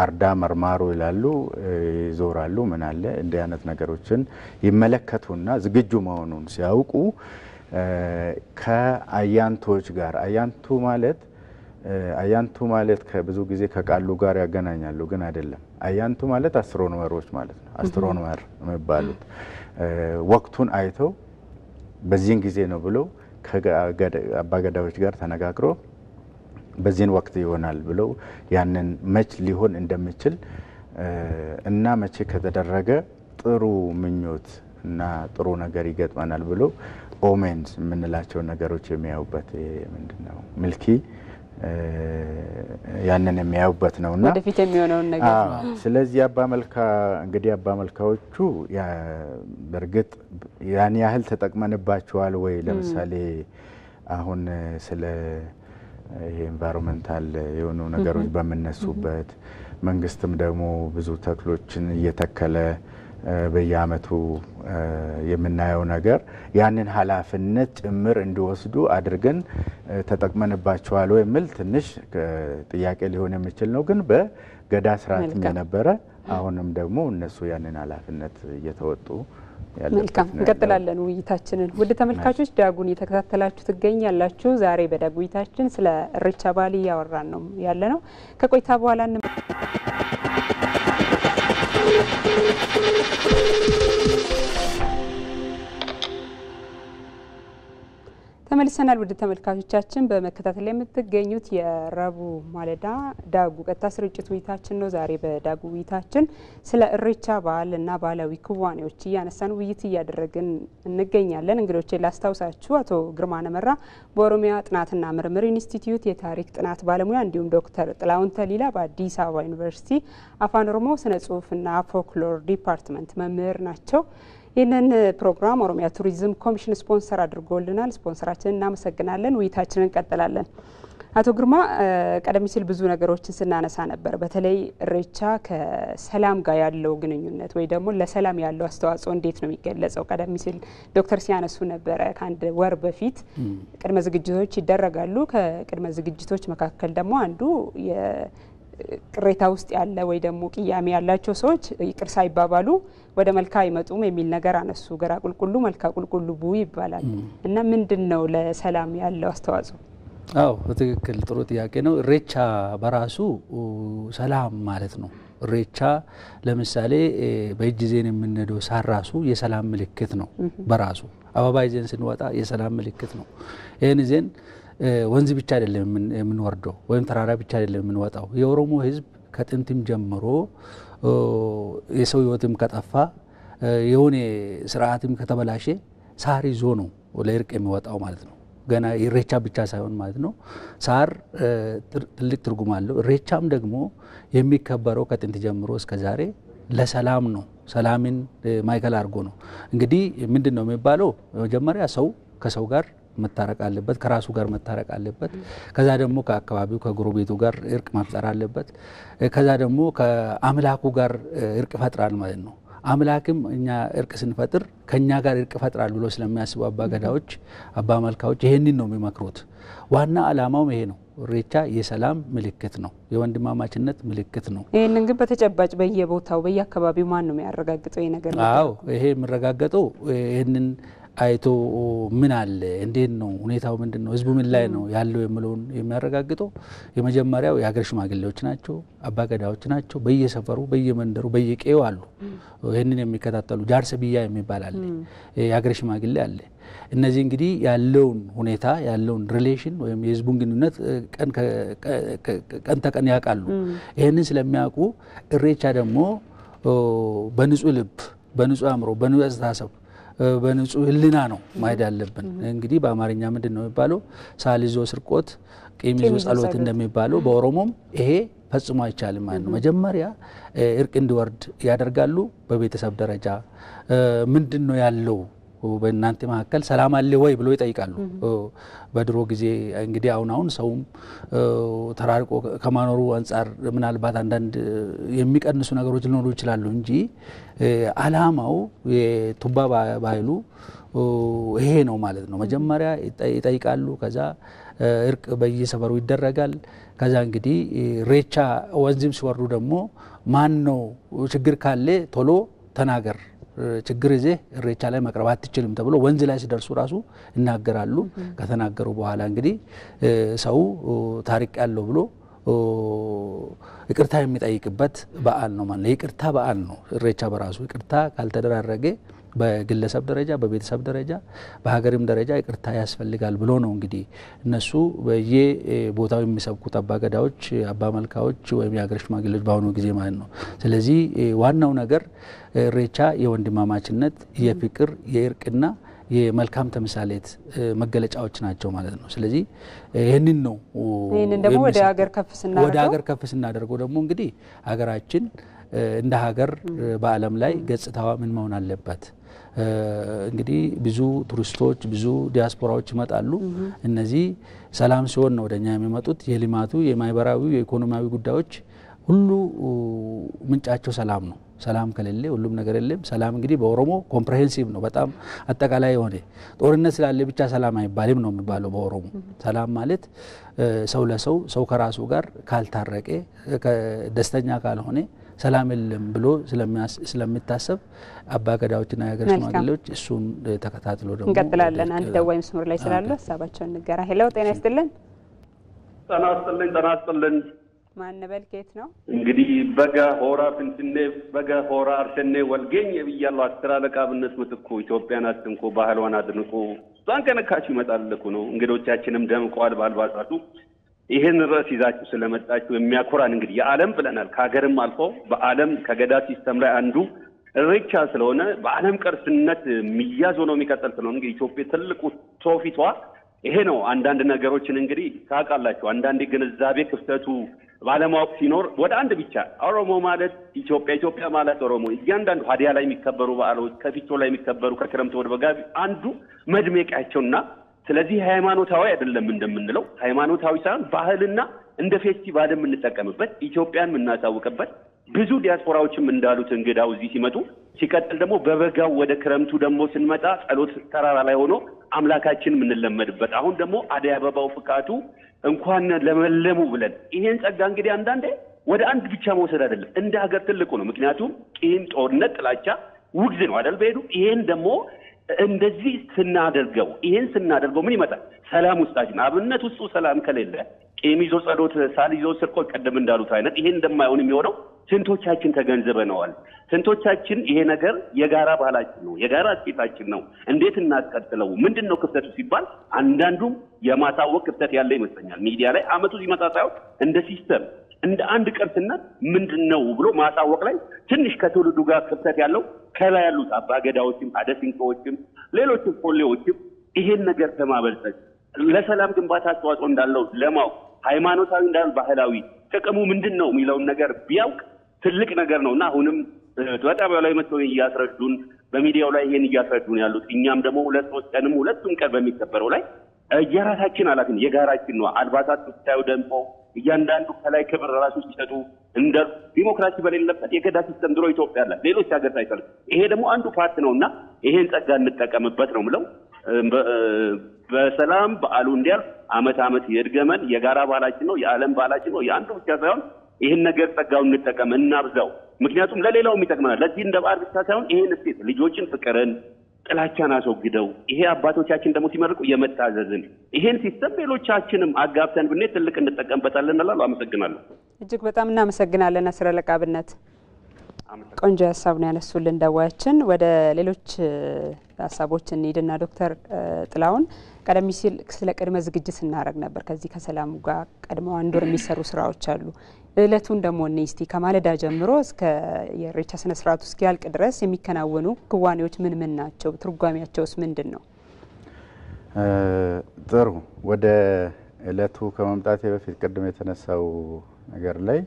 አርዳ መርማሩ ይላሉ ይዞራሉ ምን አለ እንደ ያነት ነገሮችን ይመለከቱና ዝግጁ መሆኑን ሲያውቁ ከአያንቶች ጋር አያንቱ ማለት ከብዙ ጊዜ ከቃሉ ጋር ያገናኛሉ ግን አይደለም أيان تو مالت أسترونومروش مالت أسترونومر مبالد وقتون أيتو بزين جزينو بلو باقداوش غار تناقاكرو بزين وقت يونال بلو يعني مج ليهون اندميشل إنا مجي كتدرجة طرو منيوت إنا طرو نغريقات مانال بلو أومنز من لاتشو نغروش مياوبات ملكي يعني نمياوبات نونا ودفيت ميونون نغروش سلاز يا با ملكا وشو يا برقت يعني يا هل تتقمن باتشوال وي لمسالي هون سلا environmental يونو نغروش بمنسوبات መንግስትም ደግሞ ብዙ ተክሎችን እየተከለ በያመቱ የምናየው ነገር ያንን ሐላፊነት ጭምር እንዲወስዱ አድርገን ተጠቅመንባቸዋል ወይ ምል ትንሽ ጥያቄ ሊሆን የሚችል ነው ግን በገዳ ስርዓት የነበረ አሁንም ደግሞ እነሱ ያንን ሐላፊነት እየተወጡ መልካም እንቀጥላለን ውይይታችንን ወደ ተመልካቾች ዳጉን እየተከታተላችሁ ትገኛላችሁ ዛሬ በዳጉ ውይይታችን ስለ ሪቻ ባሊ ያወራን ነው ያለነው ከቆይታ በኋላ ተመልሰናል ወደ ተመልካቾቻችን በመከታተል የምትገኙት የረቡዕ ማለዳ ዳጉ ቀጥታ ስርጭት ውይይታችን ነው ዛሬ በዳጉ ውይይታችን ስለ ሪቻ ባልና ባህላዊ ክዋኔዎች ያነሳን ውይይት ያደረግን እንገኛለን እንግዶቼ ላስታውሳችሁ አቶ ግርማ ነመራ በኦሮሚያ ጥናትና ምርምር ኢንስቲትዩት የታሪክ ጥናት ባለሙያ እንዲሁም ዶክተር ጥላውን ተሊላ በአዲስ አበባ ዩኒቨርሲቲ አፋን ኦሮሞ ስነ ጽሁፍና ፎልክሎር ዲፓርትመንት መምህር ናቸው ይህንን ፕሮግራም ኦሮሚያ ቱሪዝም ኮሚሽን ስፖንሰር አድርጎልናል ስፖንሰራችንን እናመሰግናለን ውይይታችንን እንቀጥላለን አቶ ግርማ ቀደም ሲል ብዙ ነገሮችን ስናነሳ ነበር በተለይ ሪቻ ከሰላም ጋር ያለው ግንኙነት ወይ ደግሞ ለሰላም ያለው አስተዋጽኦ እንዴት ነው የሚገለጸው ቀደም ሲል ዶክተር ሲያነሱ ነበር ከአንድ ወር በፊት ቅድመ ዝግጅቶች ይደረጋሉ ከቅድመ ዝግጅቶች መካከል ደግሞ አንዱ ቅሬታ ውስጥ ያለ ወይ ደግሞ ቂያም ያላቸው ሰዎች ይቅርሳ ይባባሉ ወደ መልካ ይመጡም የሚል ነገር አነሱ ገራ ቁልቁሉ መልካ ቁልቁሉ ቡ ይባላል እና ምንድነው ለሰላም ያለው አስተዋጽኦ አዎ በትክክል ጥሩ ጥያቄ ነው ሪቻ በራሱ ሰላም ማለት ነው ሪቻ ለምሳሌ በእጅ ዜን የምንነደው ሳራሱ የሰላም ምልክት ነው በራሱ አባባይ ዜን ስንወጣ የሰላም ምልክት ነው ይሄን ዜን ወንዚ ብቻ አይደለም የምንወርደው ወይም ተራራ ብቻ አይደለም የምንወጣው የኦሮሞ ህዝብ ከጥንትም ጀምሮ የሰው ህይወትም ከጠፋ የሆነ ስርዓትም ከተበላሸ ሳር ይዞ ነው ለእርቅ የሚወጣው ማለት ነው ገና ሪቻ ብቻ ሳይሆን ማለት ነው ሳር ትልቅ ትርጉም አለው ሪቻም ደግሞ የሚከበረው ከጥንት ጀምሮ እስከ ዛሬ ለሰላም ነው ሰላምን ማይከል አርጎ ነው እንግዲህ ምንድነው የሚባለው መጀመሪያ ሰው ከሰው ጋር መታረቅ አለበት ከራሱ ጋር መታረቅ አለበት ከዛ ደግሞ ከአካባቢው ከጎረቤቱ ጋር እርቅ ማፍጠር አለበት ከዛ ደግሞ ከአምላኩ ጋር እርቅ ፈጥራል ማለት ነው አምላክም እኛ እርቅ ስንፈጥር ከኛ ጋር እርቅ ፈጥራል ብሎ ስለሚያስቡ አባገዳዎች አባማልካዎች ይሄንን ነው የሚመክሩት ዋና አላማው ይሄ ነው ሪቻ የሰላም ምልክት ነው የወንድማማችነት ምልክት ነው ይሄንን ግን በተጨባጭ በየቦታው በየአካባቢው ማን ነው የሚያረጋግጠው ይሄ ነገር አዎ ይሄ የሚያረጋግጠው ይሄንን አይቶ ምን አለ እንዴት ነው ሁኔታው ምንድነው ህዝቡ ምን ላይ ነው ያለው የምሉን የሚያረጋግጠው የመጀመሪያው ያገር ሽማግሌዎች ናቸው አባገዳዎች ናቸው በየሰፈሩ በየመንደሩ በየቄው አሉ ይሄንን የሚከታተሉ ጃርሰብያ የሚባል አለ ያገር ሽማግሌ አለ እነዚህ እንግዲህ ያለው ሁኔታ ያለው ሪሌሽን ወይም የህዝቡን ግንኙነት ቀን ተቀን ያቃሉ ይሄንን ስለሚያቁ ሪቻ ደግሞ በንጹህ ልብ በንጹህ አምሮ በንጹህ አስተሳሰብ በንጹህ ህልና ነው ማይድ ያለብን እንግዲህ በአማርኛ ምንድነው የሚባለው ሳልይዞ ስርቆት ቂሚዞ ጸሎት እንደሚባለው በኦሮሞም ይሄ ፈጽሞ አይቻልም ማለት ነው መጀመሪያ እርቅ እንዲወርድ ያደርጋሉ በቤተሰብ ደረጃ ምንድነው ያለው በእናንተ መካከል ሰላም አለ ወይ ብሎ ይጠይቃሉ በድሮ ጊዜ እንግዲህ አሁን ሰውም ተራርቆ ከማኖሩ አንፃር ምናልባት አንድ የሚቀንሱ ነገሮች ሊኖሩ ይችላሉ እንጂ አላማው የቱባ ባይሉ ይሄ ነው ማለት ነው መጀመሪያ ይጠይቃሉ ከዛ እርቅ በየሰፈሩ ይደረጋል ከዛ እንግዲህ ሪቻ ወንዝም ሲወርዱ ደግሞ ማን ነው ችግር ካለ ቶሎ ተናገር ችግር እዚህ ሪቻ ላይ መቅረባት ትችልም ተብሎ ወንዝ ላይ ሲደርሱ ራሱ እናገራሉ ከተናገሩ በኋላ እንግዲህ ሰው ታሪክ ያለው ብሎ ይቅርታ የሚጠይቅበት በአል ነው ማለት ይቅርታ በአል ነው እሬቻ በራሱ ይቅርታ ካልተደረገ በግለሰብ ደረጃ በቤተሰብ ደረጃ በሀገርም ደረጃ ይቅርታ ያስፈልጋል ብሎ ነው እንግዲህ እነሱ በየቦታው የሚሰብኩት አባገዳዎች አባመልካዎች ወይም የሀገር ሽማግሌዎች ባሆኑ ጊዜ ማለት ነው ስለዚህ ዋናው ነገር እሬቻ የወንድማማችነት የፍቅር የእርቅና የመልካም ተምሳሌት መገለጫዎች ናቸው ማለት ነው ስለዚህ ይሄንን ነው ይሄንን ደግሞ ወደ ሀገር ከፍስና አድርገው ደግሞ እንግዲህ ሀገራችን እንደ ሀገር በአለም ላይ ገጽታዋ ምን መሆን አለበት እንግዲህ ብዙ ቱሪስቶች ብዙ ዲያስፖራዎች ይመጣሉ እነዚህ ሰላም ሲሆን ነው ወደኛ የሚመጡት የልማቱ የማይበራዊ የኢኮኖሚያዊ ጉዳዮች ሁሉ ምንጫቸው ሰላም ነው ሰላም ከሌለ ሁሉም ነገር የለም ሰላም እንግዲህ በኦሮሞ ኮምፕሬሄንሲቭ ነው በጣም አጠቃላይ የሆነ ጦርነት ስላለ ብቻ ሰላም አይባልም ነው የሚባለው በኦሮሞ ሰላም ማለት ሰው ለሰው ሰው ከራሱ ጋር ካልታረቀ ደስተኛ ካልሆነ ሰላም የለም ብሎ ስለሚታሰብ አባገዳዎችና የሀገር ሽማግሌዎች እሱን ተከታትሎ ደግሞ እንቀጥላለን አንድ ደዋይ መስመር ላይ ስላሉ ሐሳባቸውን ንገራ ሄሎ ጤና ይስጥልን ጤና ይስጥልን ማን በልከት ነው እንግዲህ በጋ ሆራ ፍንትኔ በጋ ሆራ አርሰኔ ወልገኝ ይብያሉ አስተራለቃ ብነስ ምትኩ ኢትዮጵያን አትንኩ ባህልዋን አድንቁ ዛንከነካችሁ ይመጣልኩ ነው እንግዶቻችንም ደምቀዋል ባልባሳቱ ይሄን ራስ ይዛችሁ ስለመጣችሁ የሚያኮራን እንግዲህ ዓለም ብለናል ካገርም አልፎ በዓለም ከገዳ ሲስተም ላይ አንዱ እርቻ ስለሆነ በዓለም ቅርስነት ሚያዝ ሆኖ የሚቀጥል ስለሆነ እንግዲህ ኢትዮጵያ ትልቁ ቶፊቷ ይሄ ነው አንዳንድ ነገሮችን እንግዲህ ታቃላችሁ አንዳንድ ግንዛቤ ክፍተቱ ባለማወቅ ሲኖር ወደ አንድ ብቻ ኦሮሞ ማለት ኢትዮጵያ ማለት ኦሮሞ ይያንዳንዱ ሀዲያ ላይ የሚከበሩ በዓሎች ከፊቾ ላይ የሚከበሩ ከክረምት ወደ በጋ አንዱ መድመቂያቸውና ስለዚህ ሃይማኖታዊ አይደለም እንደምንለው ሃይማኖታዊ ሳይሆን ባህልና እንደ ፌስቲቫል እንደምንጠቀምበት ኢትዮጵያን ምናታውቀበት ብዙ ዲያስፖራዎችም እንዳሉት እንግዳው እዚህ ሲመጡ ሲከተል ደግሞ በበጋው ወደ ክረምቱ ደግሞ ሲመጣ ጸሎት ተራራ ላይ ሆኖ አምላካችን ምንለመድበት አሁን ደግሞ አዲያ አበባው ፍቃቱ እንኳን ለመለሙ ብለን ይሄን ጸጋ እንግዲህ አንዳንዴ ወደ አንድ ብቻ መውሰድ አይደለም እንደ ሀገር ትልቁ ነው ምክንያቱም ቂም ጦርነት ጥላቻ ውግዝ ነው አይደል በሄዱ ይሄን ደግሞ እንደዚህ ስናደርገው ምን ይመጣል ሰላም ውስጣችን አብነት ውስጡ ሰላም ከሌለ ቂም ይዞ ጸሎት ሳልይዞ ስርቆት ቀደም እንዳሉት አይነት ይሄን እንደማይሆን የሚሆነው ስንቶቻችን ተገንዘበናል ስንቶቻችን ይሄ ነገር የጋራ ባህላችን ነው የጋራ አጥቂታችን ነው እንዴት እናስቀጥለው ምንድነው ክፍተቱ ሲባል አንዳንዱም የማታወቅ ክፍተት ያለ ይመስላል ሚዲያ ላይ አመቱ ሲመጣ ታው እንደ ሲስተም እንደ አንድ ቅርስነት ምንድነው ብሎ ማታወቅ ላይ ትንሽ ከትውልዱ ጋር ክፍተት ያለው ከላ ያሉት አባገዳዎችም አደስንቆችም ሌሎችም ፖሊዎችም ይሄን ነገር ተማበልጠት ለሰላም ግንባታ አስተዋጽኦ እንዳለው ለማወቅ ሃይማኖታዊ እንዳል ባህላዊ ተቀሙ ምንድነው ሚለው ነገር ቢያውቅ ትልቅ ነገር ነውና አሁንም ተጣጣባው ላይ መጥቶ ያስረዱን በሚዲያው ላይ ይሄን ያስረዱን ያሉት እኛም ደግሞ ሁለቱም ቀን በሚከበረው ላይ የራሳችን አላፊን የጋራችን ነው አልባታት ተታዩ ደምቆ ይያንዳንዱ ከላይ ክብር ራሱ ሲሰጡ እንደ ዲሞክራሲ በሌለበት የገዳ ሲስተም ድሮ ኢትዮጵያ አለ ሌሎች ሀገር ሳይቀር ይሄ ደግሞ አንዱ ፓርት ነውና ይሄን ጸጋ እንጠቀምበት ነው ምለው በሰላም በአሉ እንዲያል አመት ይድገመን የጋራ ባላችን ነው የዓለም ባላችን ነው ያንዱ ብቻ ሳይሆን ይሄን ነገር ጸጋውን እንጠቀም እናብዛው ምክንያቱም ለሌላው የሚጠቅመናል ለዚህ እንደ ባር ብቻ ሳይሆን ይሄን እሴት ልጆችን ፍቅርን ጥላቻን አስወግደው ይሄ አባቶቻችን ደግሞ ሲመርቁ የመታዘዝን ይሄን ሲስተም ሌሎቻችንም አጋብተን ብነ ትልቅ እንጠቀምበታለን እንላሉ አመሰግናለሁ እጅግ በጣም እናመሰግናለን አስረለቃ ብነት ቆንጆ ሐሳብ ነው ያነሱልን ደዋያችን ወደ ሌሎች ሐሳቦችን ይድና ዶክተር ጥላውን ቀደም ሲል ስለ ቀድመ ዝግጅት እናረግ ነበር ከዚህ ከሰላም ጋር ቀድመው አንዶር የሚሰሩ ስራዎች አሉ እለቱን ደሞ ንስቲ ከማለዳ ጀምሮ እስከ የሬቻ ስነ ስርዓቱ እስኪያልቅ ድረስ የሚከናወኑ ክዋኔዎች ምን ናቸው ትርጓሚያቸውስ ምንድነው ጥሩ ወደ እለቱ ከመምጣቴ በፊት ቀድመ የተነሳው ነገር ላይ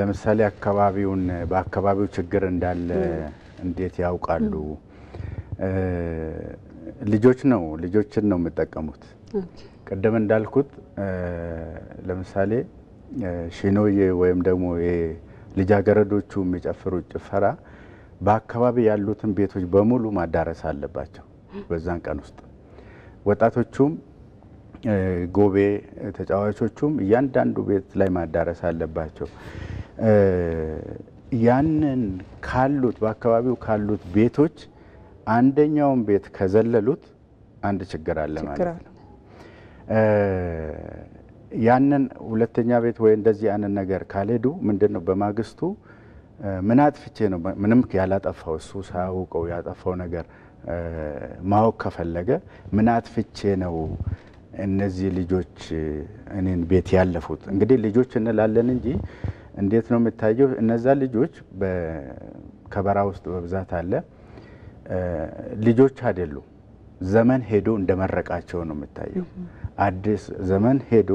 ለምሳሌ አካባቢውን በአካባቢው ችግር እንዳለ እንዴት ያውቃሉ ልጆችን ነው መጠቀሙት ቀደም እንዳልኩት ለምሳሌ ሽኖዬ ወይም ደግሞ የልጃገረዶቹ የሚጨፍሩ ጭፈራ በአካባቢ ያሉትን ቤቶች በሙሉ ማዳረስ አለባቸው በዛን ቀን ውስጥ ወጣቶቹም ጎቤ ተጫዋቾቹም ያንዳንዱ ቤት ላይ ማዳረስ አለባቸው ያንን ካሉት በአካባቢው ካሉት ቤቶች አንደኛውን ቤት ከዘለሉት አንድ ችግር አለ ማለት ነው ያንን ሁለተኛ ቤት ወይ እንደዚህ ያንን ነገር ካለዱ ምንድነው በማግስቱ ምናት ፍቼ ነው ምንም ያላጠፋው እሱ ሳውቀው ያጠፋው ነገር ማወቅ ከፈለገ ምናት ፍቼ ነው እነዚህ ልጆች እኔን ቤት ያለፉት እንግዲህ ልጆች እንላለን እንጂ እንዴት ነው መታየው እነዛ ልጆች በከበራ ውስጥ በብዛት አለ ልጆች አይደሉም ዘመን ሄዶ እንደመረቃቸው ነው መታየው አዲስ ዘመን ሄዶ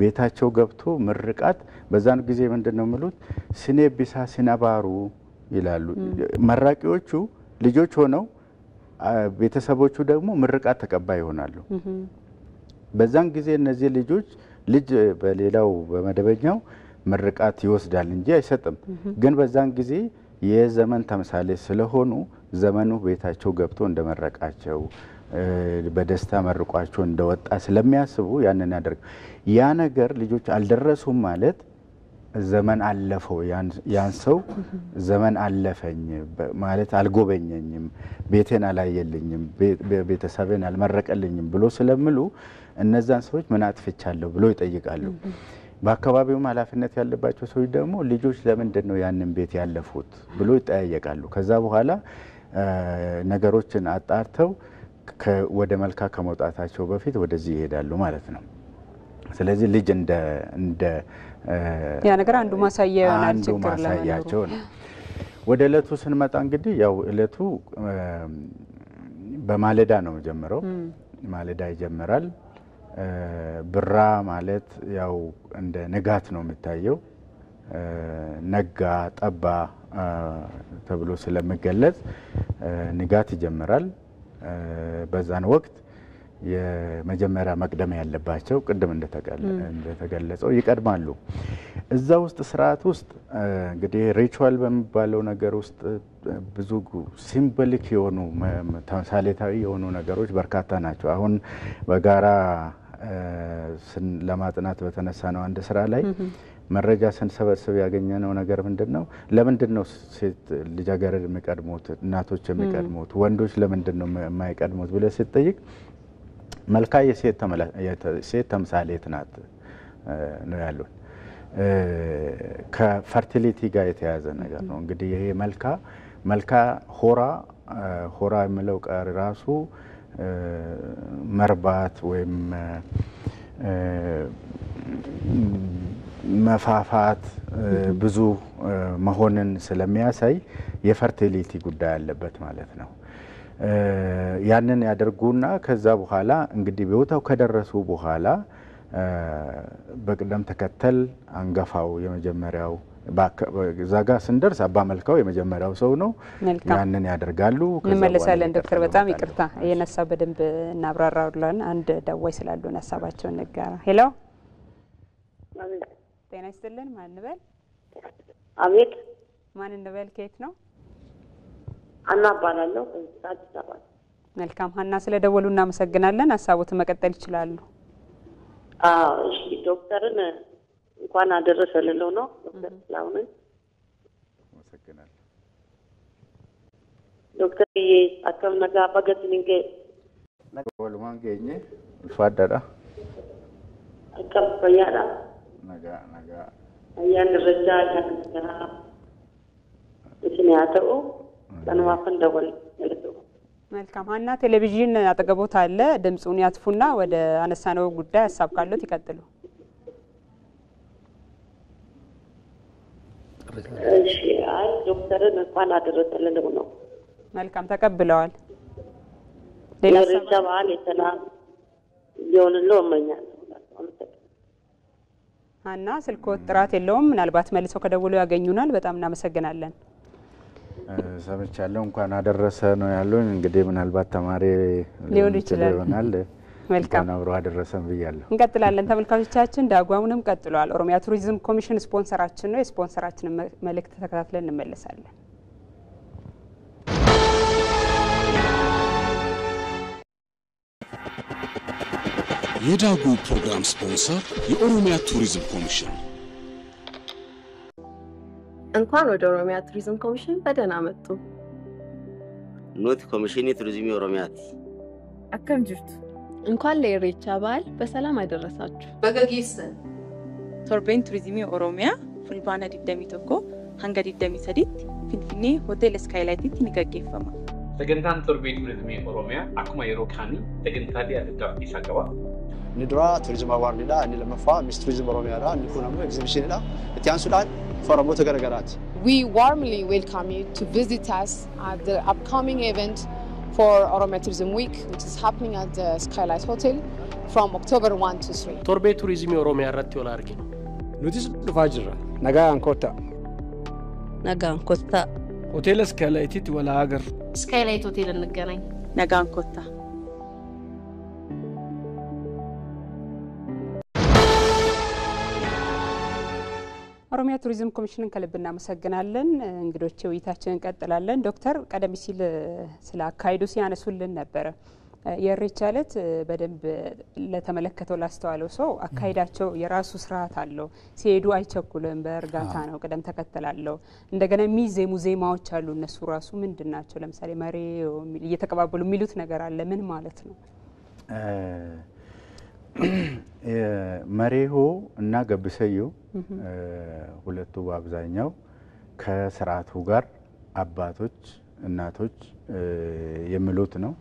ቤታቸው ገብቶ ምርቃት በዛን ጊዜ ምንድነው ምሉት ስኔ ቢሳ ሲናባሩ ይላሉ መራቂዎቹ ልጆች ሆነው ቤተሰቦቹ ደግሞ ምርቃት ተቀባይ ይሆናሉ በዛን ጊዜ እነዚህ ልጆች ልጅ በሌላው በመደበኛው ምርቃት ይወስዳል እንጂ አይሰጥም ግን በዛን ጊዜ የዘመን ተምሳሌ ስለሆኑ ዘመኑ ቤታቸው ገብቶ እንደመረቃቸው በደስታ መርቋቸው እንደወጣ ስለሚያስቡ ያንን ያደርግ ያ ነገር ልጆች አልደረሱም ማለት ዘመን አለፈው ያን ሰው ዘመን አለፈኝ ማለት አልጎበኘኝም ቤቴን አላየልኝም ቤተሰቤን አልመረቀልኝም ብሎ ስለምሉ እነዛን ሰዎች ምን አጥፍቻለሁ ብሎ ይጠይቃሉ በአካባቢው ማላፍነት ያለባቸው ሰዎች ደግሞ ልጆች ለምንድን ነው ያንን ቤት ያለፉት ብሎ ይጠያየቃሉ ከዛ በኋላ ነገሮችን አጣርተው ወደ መልካ ከመውጣታቸው በፊት ወደዚህ ይሄዳሉ ማለት ነው ስለዚህ ልጅ እንደ ያ ነገር አንዱ ማሳያ ያናል ችግር ለማሳያቸው ነው ወደ ለቱ ስንመጣ እንግዲህ ያው ለቱ በማለዳ ነው ጀምረው ማለዳ ይጀምራል ብራ ማለት ያው እንደ ንጋት ነው መታየው ነጋ ጠባ ተብሎ ስለመገለጽ ንጋት ይጀምራል በዛን ወቅት የመጀመሪያ መቅደም ያለባቸው ቅድም እንደተገለጸው ይቀድማሉ እዛ ውስጥ ስርዓት ውስጥ እንግዲህ ሪቹዋል በሚባለው ነገር ውስጥ ብዙ ሲምቦሊክ የሆኑ ተምሳሌታዊ የሆኑ ነገሮች በርካታ ናቸው አሁን በጋራ ለማጥናት በተነሳነው አንድ ስራ ላይ መረጃ ሰንሰበስብ ያገኘነው ነገር ምንድነው ለምንድነው ሴት ልጃገረድ የሚቀድሙት እናቶች የሚቀድሙት ወንዶች ለምንድነው የማይቀድሙት ብለህ ስትጠይቅ መልካ የሴት ተምሳሌት ናት ነው ያለው ከፈርቲሊቲ ጋር የተያዘ ነገር ነው እንግዲህ ይሄ መልካ ሆራ የሚለው ቃል ራሱ መርባት ወይም መፋፋት ብዙ መሆንን ስለሚያሳይ የፈርቲሊቲ ጉዳይ አለበት ማለት ነው ያንን ያደርጉና ከዛ በኋላ እንግዲህ በውታው ከደረሱ በኋላ በቅደም ተከተል አንጋፋው የመጀመሪያው ባዛጋ ስንደርስ አባ መልካው የመጀመሪያው ሰው ነው ያንን ያደርጋሉ እንመለሳለን ዶክተር በጣም ይቅርታ የነሳ በደንብ እናብራራውለን አንድ ደዋይ ስላልሆነ ሐሳባቸውን ንጋራ ሄሎ ጤና ይስጥልን ማን እንበል አቤት ማን እንበል ከየት ነው አና ባላለው አዲስ አበባ መልካም ሀና ስለደወሉና መሰግናለን ሐሳቡት መቀጠል ይችላሉ እሺ ዶክተርን እንኳን አደረሰልለው ነው ዶክተር ስላውነ መሰግናለሁ ዶክተር አከም ነጋ በገትንንገ ወልማንገኘ ፋዳዳ አቀበያላ ነጋ ያንረጃ ያንተና እሽኛተው ተነዋፈን ደወል መልካም ሀና ቴሌቪዥን አጠገቦት አለ ድምጹን ያጥፉና ወደ አነሳነው ጉዳይ ሐሳብ ካሉት ይቀጥሉ እሺ አይ ዶክተር እንኳን አደረሰልን ነው መልካም ተቀብለዋል ለነሰባ ለሰላም ይሁንልዎ መኛል ሀና ስልኮ ጥራት የለውም ምናልባት መልሶ ከደውሉ ያገኙናል በጣም እናመሰግናለን ሰምቻለሁ እንኳን አደረሰ ነው ያሉን እንግዲህ ምናልባት ተማሪ ሊሆን ይችላል መልካም አብሮ አደረሰን ብያለሁ እንቀጥላለን ተመልካቾቻችን ዳጓውንም ቀጥሏል ኦሮሚያ ቱሪዝም ኮሚሽን ስፖንሰራችን ነው የስፖንሰራችን መልእክት ተከታትለን እንመለሳለን የዳጉ ፕሮግራም ስፖንሰር የኦሮሚያ ቱሪዝም ኮሚሽን እንኳን ወደ ኦሮሚያ ቱሪዝም ኮሚሽን በደህና መጡ ኖት ኮሚሽን የቱሪዝም ኦሮሚያት አከም ጅርቱ እንኳን ለኢሬቻ በዓል በሰላም አደረሳችሁ። በገጊስን ቶርቤን ቱሪዝም ኦሮሚያ ፉልባና ዲደሚቶኮ hanga didamisadit finfinne hotel skylightit nigaggeeffama sagantaan torbee turizim oromiya akuma yero kan sagantaadi adda isaqaba nidra tourism award da ani lemafa mis tourism oromiya da ani kunamo exhibition da etian sudan faramo tegaragarat we warmly welcome you to visit us at the upcoming event for Oromia Tourism Week which is happening at the Skylight Hotel from October 1 to 3 torbee turizim oromiya ratti ola argin nutis dufajira naga ankota نجان كوتا هوتيل سكايلايت ولا عجر سكايلايت هوتيل النجاري نجان كوتا. ኦሮሚያ ቱሪዝም ኮሚሽንን ከልብና መሰግናለን እንግዶች ውይይታችንን ቀጥላለን ዶክተር ቀደም ሲል ስለ አካይዱ ሲያነሱልን ነበር የሬቻለት በደንብ ለተመለከተው ላስተዋለው ሰው አካይዳቸው የራሱ ስርዓት አለው ሲሄዱ አይቸኩልም በእርጋታ ነው ቀደም ተከተላለው እንደገና ሚዜ ሙዚየማዎች አሉ እነሱ ራሱ ምንድናቸው ለምሳሌ ማሪው እየተቀባበሉ ሚሉት ነገር አለ ምን ማለት ነው መሪሁ እና ገብሰዩ ሁለቱ አብዛኛው ከስራቱ ጋር አባቶች እናቶች የምሉት ነው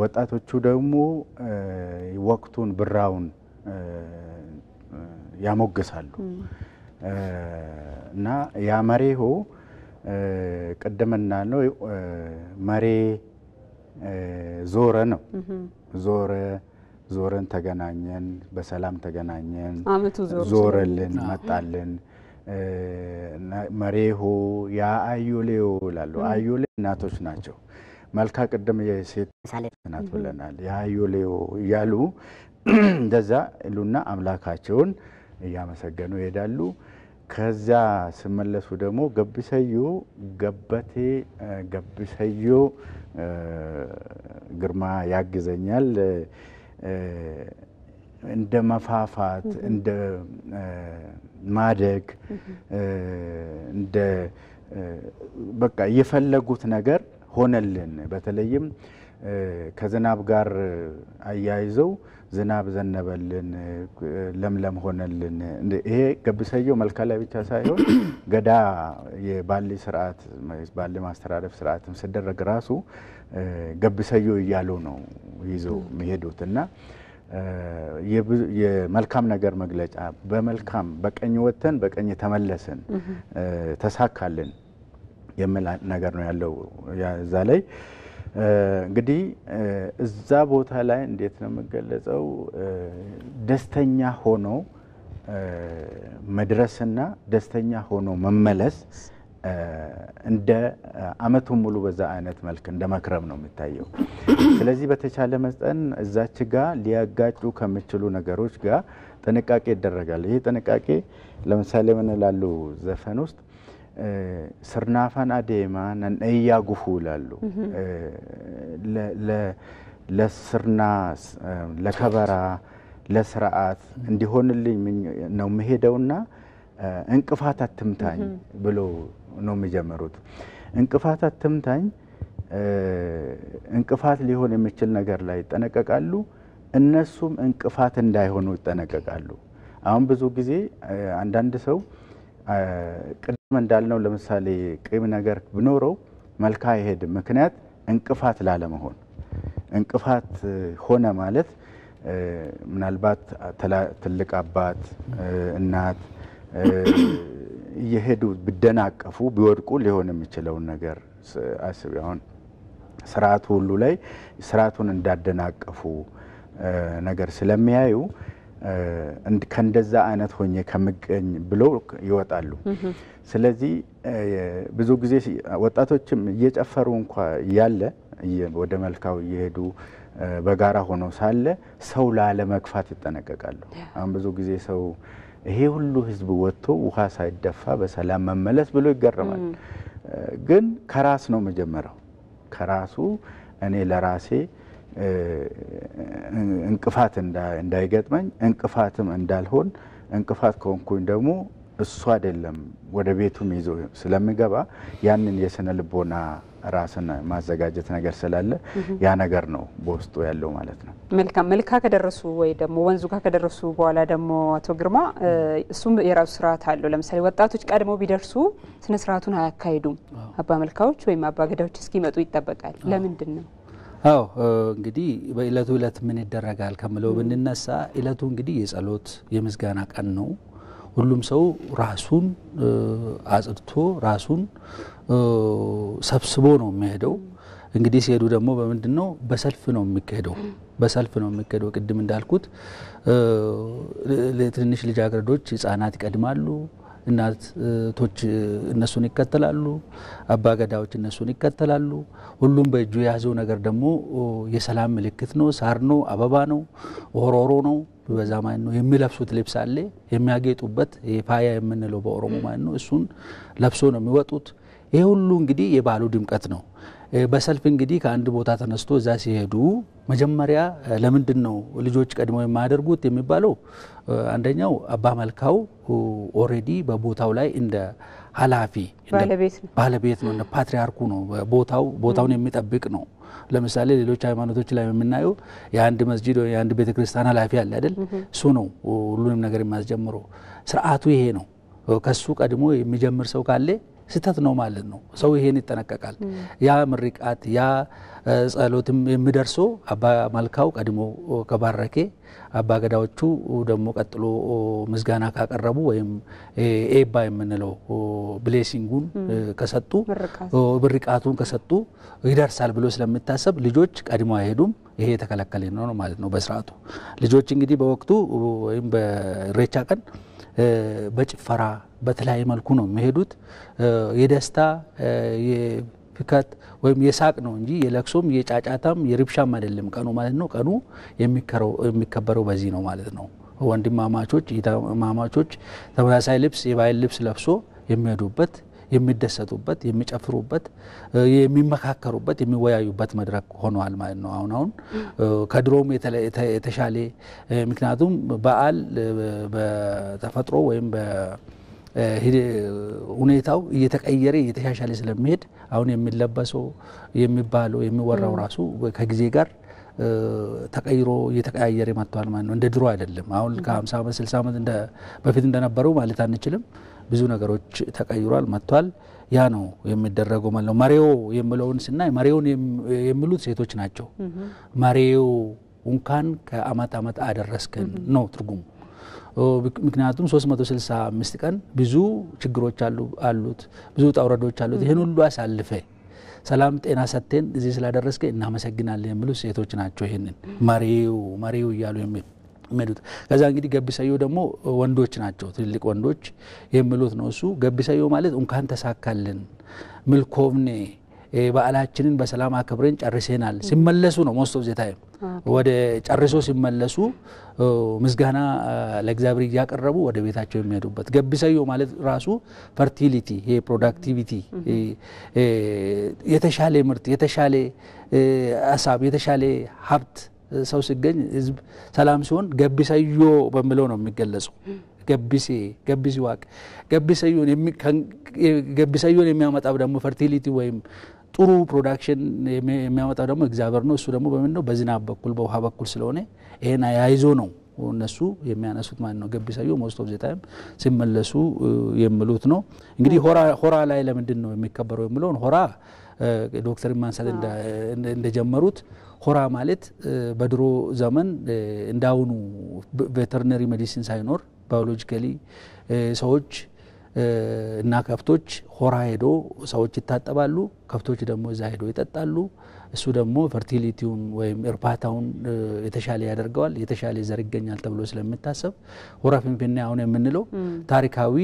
ወጣቶቹ ደግሞ ወቅቱን ብራውን ያሞገሳሉ እና ያ መሪሁ ቀደመና ነው መሪ ዞረ ነው ዞረ ዞረን ተገናኘን በሰላም ተገናኘን ዞረልን መጣልን መሪሁ ያ አዩሌው ላሉ አዩሌ እናቶች ናቸው መልካ ቀደም የሴት እናት ብለናል ያ አዩሌው ያሉ እንደዛ ሉና አምላካቸውን ያመሰገኑ ይሄዳሉ ከዛ ሲመለሱ ደግሞ ገብሰዩ ገበቴ ገብሰዩ ግርማ ያግዘኛል እንደ መፋፋት እንደ ማደግ እንደ በቃ የፈለጉት ነገር ሆነልን በተለይም ከዝናብ ጋር አያይዘው ዝናብ ዘነበልን ለምለም ሆነልን ይሄ ገብሰዩ መልካላዊ ብቻ ሳይሆን ገዳ የባሊ ስርዓት ባሊ ማስተራረፍ ስርዓትም ሲደረግ ራሱ ገብሰዩ ይያሉ ነው ይዞ መሄዱትና የመልካም ነገር መግለጫ በመልካም በቀኝ ወተን በቀኝ ተመለሰን ተሳካልን የመላ ነገር ነው ያለው ያዛ ላይ እንግዲህ እዛ ቦታ ላይ እንዴት ነው መገለጸው ደስተኛ ሆኖ መድረስና ደስተኛ ሆኖ መመለስ እንደ አመቱ ሙሉ በዛ አይነት መልክ እንደማክረም ነው የሚታየው ስለዚህ በተቻለ መስተን እዛች ጋር ሊያጋጩ ከመችሉ ነገሮች ጋር ተነቃቄ ይደረጋል ይሄ ተነቃቄ ለምሳሌ ምን ላሉ ዘፈን ውስጥ ስርናፋን አዴማን እያጉፉላሉ ለስርና ለከበራ ለስርዓት እንዲሆንልኝ ነው መሄደውና እንቅፋት አትምታኝ ብሎ ነው የሚጀምሩት እንቅፋት አትምታኝ እንቅፋት ሊሆን የሚችል ነገር ላይ ተነቀቃሉ እነሱም እንቅፋት እንዳይሆኑ ተነቀቃሉ አሁን ብዙ ጊዜ አንድ አንድ ሰው ቅድም እንዳልነው ለምሳሌ ቅም ነገር ብኖረው መልካ ይሄድ ምክንያት እንቅፋት ላለመሆን እንቅፋት ሆነ ማለት ምናልባት ትልቅ አባት እናት ይሄዱ በደናቀፉ ቢወድቁ ሊሆን የሚችለው ነገር አስብ አሁን ስራቱ ሁሉ ላይ ስራቱን እንዳደናቀፉ ነገር ስለሚያዩ ከንደዛ አይነት ሆኜ ከመገኝ ብሎ ይወጣሉ ስለዚህ ብዙ ጊዜ ወጣቶችም እየጨፈሩ እንኳን ያለ ወደ መልካው ይሄዱ በጋራ ሆኖ ሳለ ሰው ላለመግፋት ተጠነቀቃሉ አሁን ብዙ ጊዜ ሰው ይሄ ሁሉ ህዝብ ወጥቶ ውሃ ሳይደፋ በሰላም መመለስ ብሎ ይገርማል ግን ከራስ ነው መጀመሪያው ከራሱ እኔ ለራሴ እንቅፋት እንዳይገጥመኝ እንቅፋትም እንዳልሆን እንቅፋት ከሆንኩኝ ደግሞ السؤال اللهم وربيتهم يزوجهم سلام جبا يعني نيسنا لبونا راسنا ما زجاجتنا غير سلالة يعني غيرنا بوستو يلو مالتنا ملك هكذا الرسول ويدا موانزوك هكذا الرسول ولا دمو تجرما سوم يرى سرعة حلو لما سلوا تاتو تكادمو بيدرسوا سنسرعتنا كايدو أبا ملكاوش ويما أبا قدروا تسكيمة ويتبقى لا من دنا أو قدي بإلى ثولة من الدرجة الكملو من الناس إلى ثون قدي يسألوت يمسجانك أنه ولم سو راسون عزتو راسون سبسبونو مهدو إنجدي سيدو دمو بمدنو بسالفنو مكهدو بسالفنو مكهدو قدم دالكوت لترنيش لجاغردوچ صانات قدمالو እናት ቶች እነሱን ይከተላሉ አባጋዳዎች እነሱን ይከተላሉ ሁሉም በእጁ ያዘው ነገር ደግሞ የሰላም ምልክት ነው ሳር ነው አበባ ነው ሆሮሮ ነው በዛ ማለት ነው የሚለብሱት ልብስ አለ የሚያጌጡበት የፋያ የምንለው በኦሮሞ ማለት ነው እሱን ለብሶ ነው የሚወጡት ይሄ ሁሉ እንግዲህ የባሉ ድምቀት ነው በሰልፍ እንግዲህ ከአንድ ቦታ ተነስቶ እዛ ሲሄዱ መጀመሪያ ለምንድን ነው ልጆች ቀድመው የማያደርጉት የሚባለው አንደኛው አባ መልካው ኦሬዲ በቦታው ላይ እንደ ሐላፊ ባለቤት ነው እንደ ፓትሪያርኩ ነው ቦታውን የሚጠብቅ ነው ለምሳሌ ሌሎች ሃይማኖቶች ላይ የምናየው የአንድ መስጊድ ወይ የአንድ ቤተክርስቲያን ሐላፊ አለ አይደል እሱ ነው ሁሉንም ነገር የሚያስጀምሩ ስርዓቱ ይሄ ነው ከሱ ቀድሞ የሚጀምር ሰው ካለ ስተት ነው ማለት ነው ሰው ይሄን ይተነከካል ያ ምርቃት ያ ጸሎትም የሚደርሶ አባ ማልካው ቀድሞ ከባረከ አባ ገዳዎቹ ደሞ ቀጥሎ ምዝጋና ካቀረቡ ወይም ኤባ የምንለው ብሌሲንጉን ከሰጡ ብርቃቱን ከሰጡ ይደርሳል ብሎ ስለሚታሰብ ልጆች ቀድሞ አይሄዱም ይሄ ተከለከለ ነው ማለት ነው በስርዓቱ ልጆች እንግዲህ በወቅቱ ወይም በሬቻ ቀን በጭፈራ በተላይ መልኩ ነው መሄዱት የደስታ የፍካት ወይም የሳቅ ነው እንጂ የለክሶም የጫጫታም የርብሻም አይደለም ቀኑ ማለት ነው ቀኑ የሚከበረው በዚህ ነው ማለት ነው ወንድማማቾች የታማማቾች ተመሳሳይ ልብስ የባህል ልብስ ለብሶ የሚሄዱበት የሚደሰቱበት የሚጨፍሩበት የሚመካከሩበት የሚወያዩበት መድረክ ሆኗል ማለት ነው አሁን ከድሮም የተሻለ ምክንያቱም በዓል በተፈጥሮ ወይም በሁኔታው እየተቀየረ እየተሻሻለ ስለሚሄድ አሁን የሚለበሰው የሚባለው የሚወራው ራሱ ከጊዜ ጋር ተቀይሮ እየተቀያየረ መጥቷል ማለት ነው እንደ ድሮ አይደለም አሁን ከ50 ዓመት 60 ዓመት እንደ በፊት እንደነበረው ማለት አንችልም ብዙ ነገሮች ተቀይሯል መጥቷል ያ ነው የሚደረገው ማለት ነው ማሪዮ የምለውን ስናይ ማሪዮን የምሉት ሴቶች ናቸው ማሪዮ እንኳን ከአመት አመት አደረስከን ነው ትርጉም ምክንያቱም 365 ቀን ብዙ ችግሮች አሉት ብዙ ጣውረዶች አሉት ይሄን ሁሉ አሳልፈ ሰላም ጤና ሰጥተን እዚህ ስላደረስከ እና መሰግናለን የምሉት ሴቶች ናቸው ይሄንን ማሪዮ ያሉ የምል መዱት ከዛ እንግዲህ ገቢሳዩ ደግሞ ወንዶች ናቸው ትልልቅ ወንዶች የምሉት ነው እሱ ገቢሳዩ ማለት እንኳን ተሳካልን ምልኮብኔ በዓላችንን በሰላም አከብረን ጨርሰናል ሲመለሱ ነው most of the time ወደ ጨርሶ ሲመለሱ ምስጋና ለእግዚአብሔር ያቀርቡ ወደ ቤታቸው የሚሄዱበት ገቢሳዩ ማለት ራሱ fertility ይሄ productivity የተሻለ ምርት የተሻለ አሳብ የተሻለ ሀብት ሰው ሲገኝ ህዝብ ሰላም ሲሆን ገቢሳዩ በመለው ነው የሚገለጸው ገቢሲዋክ ገቢሳዩን የሚያመጣው ደግሞ fertility ወይም ጥሩ production የሚያመጣው ደግሞ እግዚአብሔር ነው እሱ ደግሞ በመንነው በዝናብ በኩል በውሃ በኩል ስለሆነ ይሄን ያይዞ ነው እነሱ የሚያነሱት ማለት ነው ገቢሳዩ most of the time ሲመለሱ የምሉት ነው እንግዲህ ሆራ ላይ ለምንድን ነው የሚከበረው የምለው ሆራ ዶክተር ማንሳት እንደጀመሩት ሆራ ማለት በድሮ ዘመን እንዳውኑ ቬተርነሪ ሜዲሲን ሳይኖር ባዮሎጂካሊ ሰዎች እና ከፍቶች ሆራ ሄዶ ሰዎች ይታጠባሉ ከፍቶች ደግሞ እዛ ሄዶ ይጠጣሉ እሱ ደግሞ fertility-ውን ወይም እርባታውን የተሻለ ያደርጋል የተሻለ ዘር ይገኛል ተብሎ ስለሚታሰብ ሆራ ፍንፍኔ አሁን የምንለው ታሪካዊ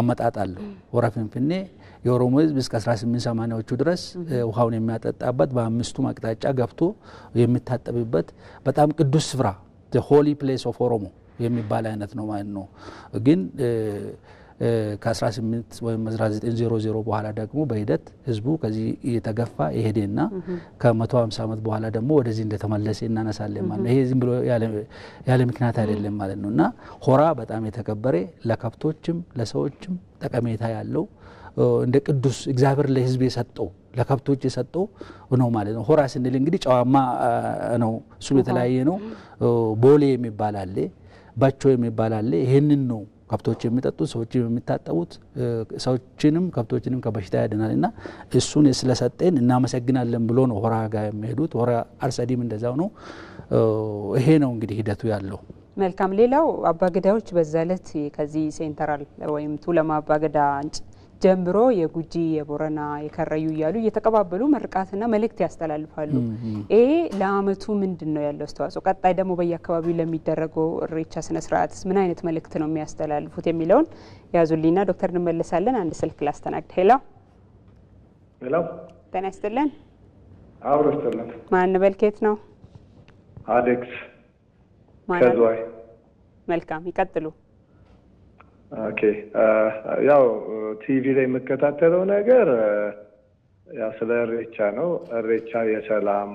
አመጣጥ አለው ሆራ ፍንፍኔ የኦሮሞ ህዝብ እስከ 1880ዎቹ ድረስ ውሃውን የሚያጠጣበት በአምስቱ ማቅጣጫ ገብቶ የሚታጠብበት በጣም ቅዱስ ስፍራ the holy place of oromo የሚባል አይነት ነው ማለት ነው ግን ከ18 ወይ 1900 በኋላ ደግሞ በሂደት ህዝቡ ከዚህ የተገፋ ይሄድና ከ150 ዓመት በኋላ ደግሞ ወደዚህ እንደተመለሰ እናነሳለን ማለት ነው። ይሄ ዝም ብሎ ያለ ምክንያት አይደለም ማለት ነውና ሆራ በጣም የተከበረ ለከብቶችም ለሰዎችም ተቀመጣ ያለው እንደ ቅዱስ እግዚአብሔር ለህዝብ የሰጠው ለከብቶች የሰጠው ነው ማለት ነው። ሆራ ስንል እንግዲህ ጫዋማ ነው እሱ የተለያየ ነው። ቦሌ የሚባል አለ ባቾ የሚባል አለ። ይሄንን ነው ከብቶች የሚጠጡ ሰዎች የሚታጠቡት ሰዎችንም ከብቶችንም ከበሽታ ያድናልና እሱን ስለሰጠን እናመሰግናለን ብሎ ነው ሆራ ጋር የሚሄዱት። ሆራ አርሰዲም እንደዛው ነው። ይሄ ነው እንግዲህ ሂደቱ ያለው። መልካም ሌላው አባገዳዎች በዛለት ከዚህ ሴንትራል ወይም ቱለማ አባገዳ ጀምሮ የጉጂ የቦረና የከረዩ ያሉ የተቀባበሉ መርቃትና መልክት ያስተላልፋሉ። ኤ ለአመቱ ምንድነው ያለው አስተዋጽኦ ቀጣይ ደግሞ በየአካባቢው ለሚደረገው ሬቻ ስነ ስርዓትስ ምን አይነት መልክት ነው የሚያስተላልፉት የሚለውን ያዙልኝና ዶክተር እንመለሳለን። አንድ ስልክ ላስተናግድ። ሄሎ ሄሎ ተነስተልን አብረስተልን ማን በልከት ነው? አሌክስ ከዛይ። መልካም ይቀጥሉ። ኦኬ ያው ቲቪ ላይ መከታተለው ነገር ያ ስለ ሬቻ ነው። ሬቻ የሰላም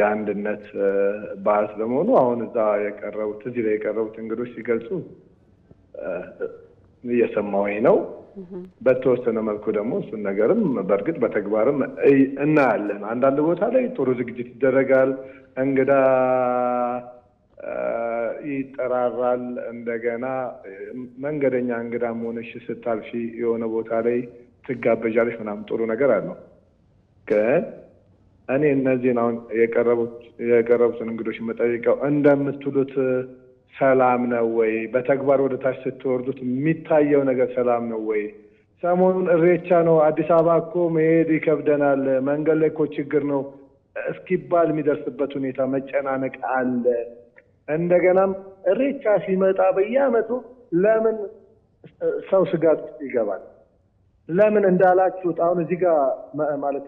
ያንድነት ባስ ለሞኑ አሁን እዛ የቀረቡት እዚህ ላይ የቀረቡት እንግዶች ሲገልጹ እየሰማሁኝ ነው። በተወሰነ መልኩ ደግሞ እሱን ነገርም በርግጥ በተግባርም እና ያለን አንዳንድ ቦታ ላይ ጥሩ ዝግጅት ይደረጋል። እንግዳ ይጠራራል። እንደገና መንገደኛ እንግዳም ሆነሽ ስታልፊ የሆነ ቦታ ላይ ትጋበጃለሽ ምናምን ጥሩ ነገር አለው። ግን እኔ እነዚህን አሁን የቀረቡትን እንግዶች መጠየቀው እንደምትሉት ሰላም ነው ወይ? በተግባር ወደ ታች ስትወርዱት የሚታየው ነገር ሰላም ነው ወይ? ሰሞኑን ሬቻ ነው አዲስ አበባ እኮ መሄድ ይከብደናል መንገድ ላይ እኮ ችግር ነው እስኪባል የሚደርስበት ሁኔታ መጨናነቅ አለ። እንደገናም ሬቻ ሲመጣ በየአመቱ ለምን ሰው ስጋት ይገባል? ለምን እንዳላችሁት አሁን እዚህ ጋር ማለት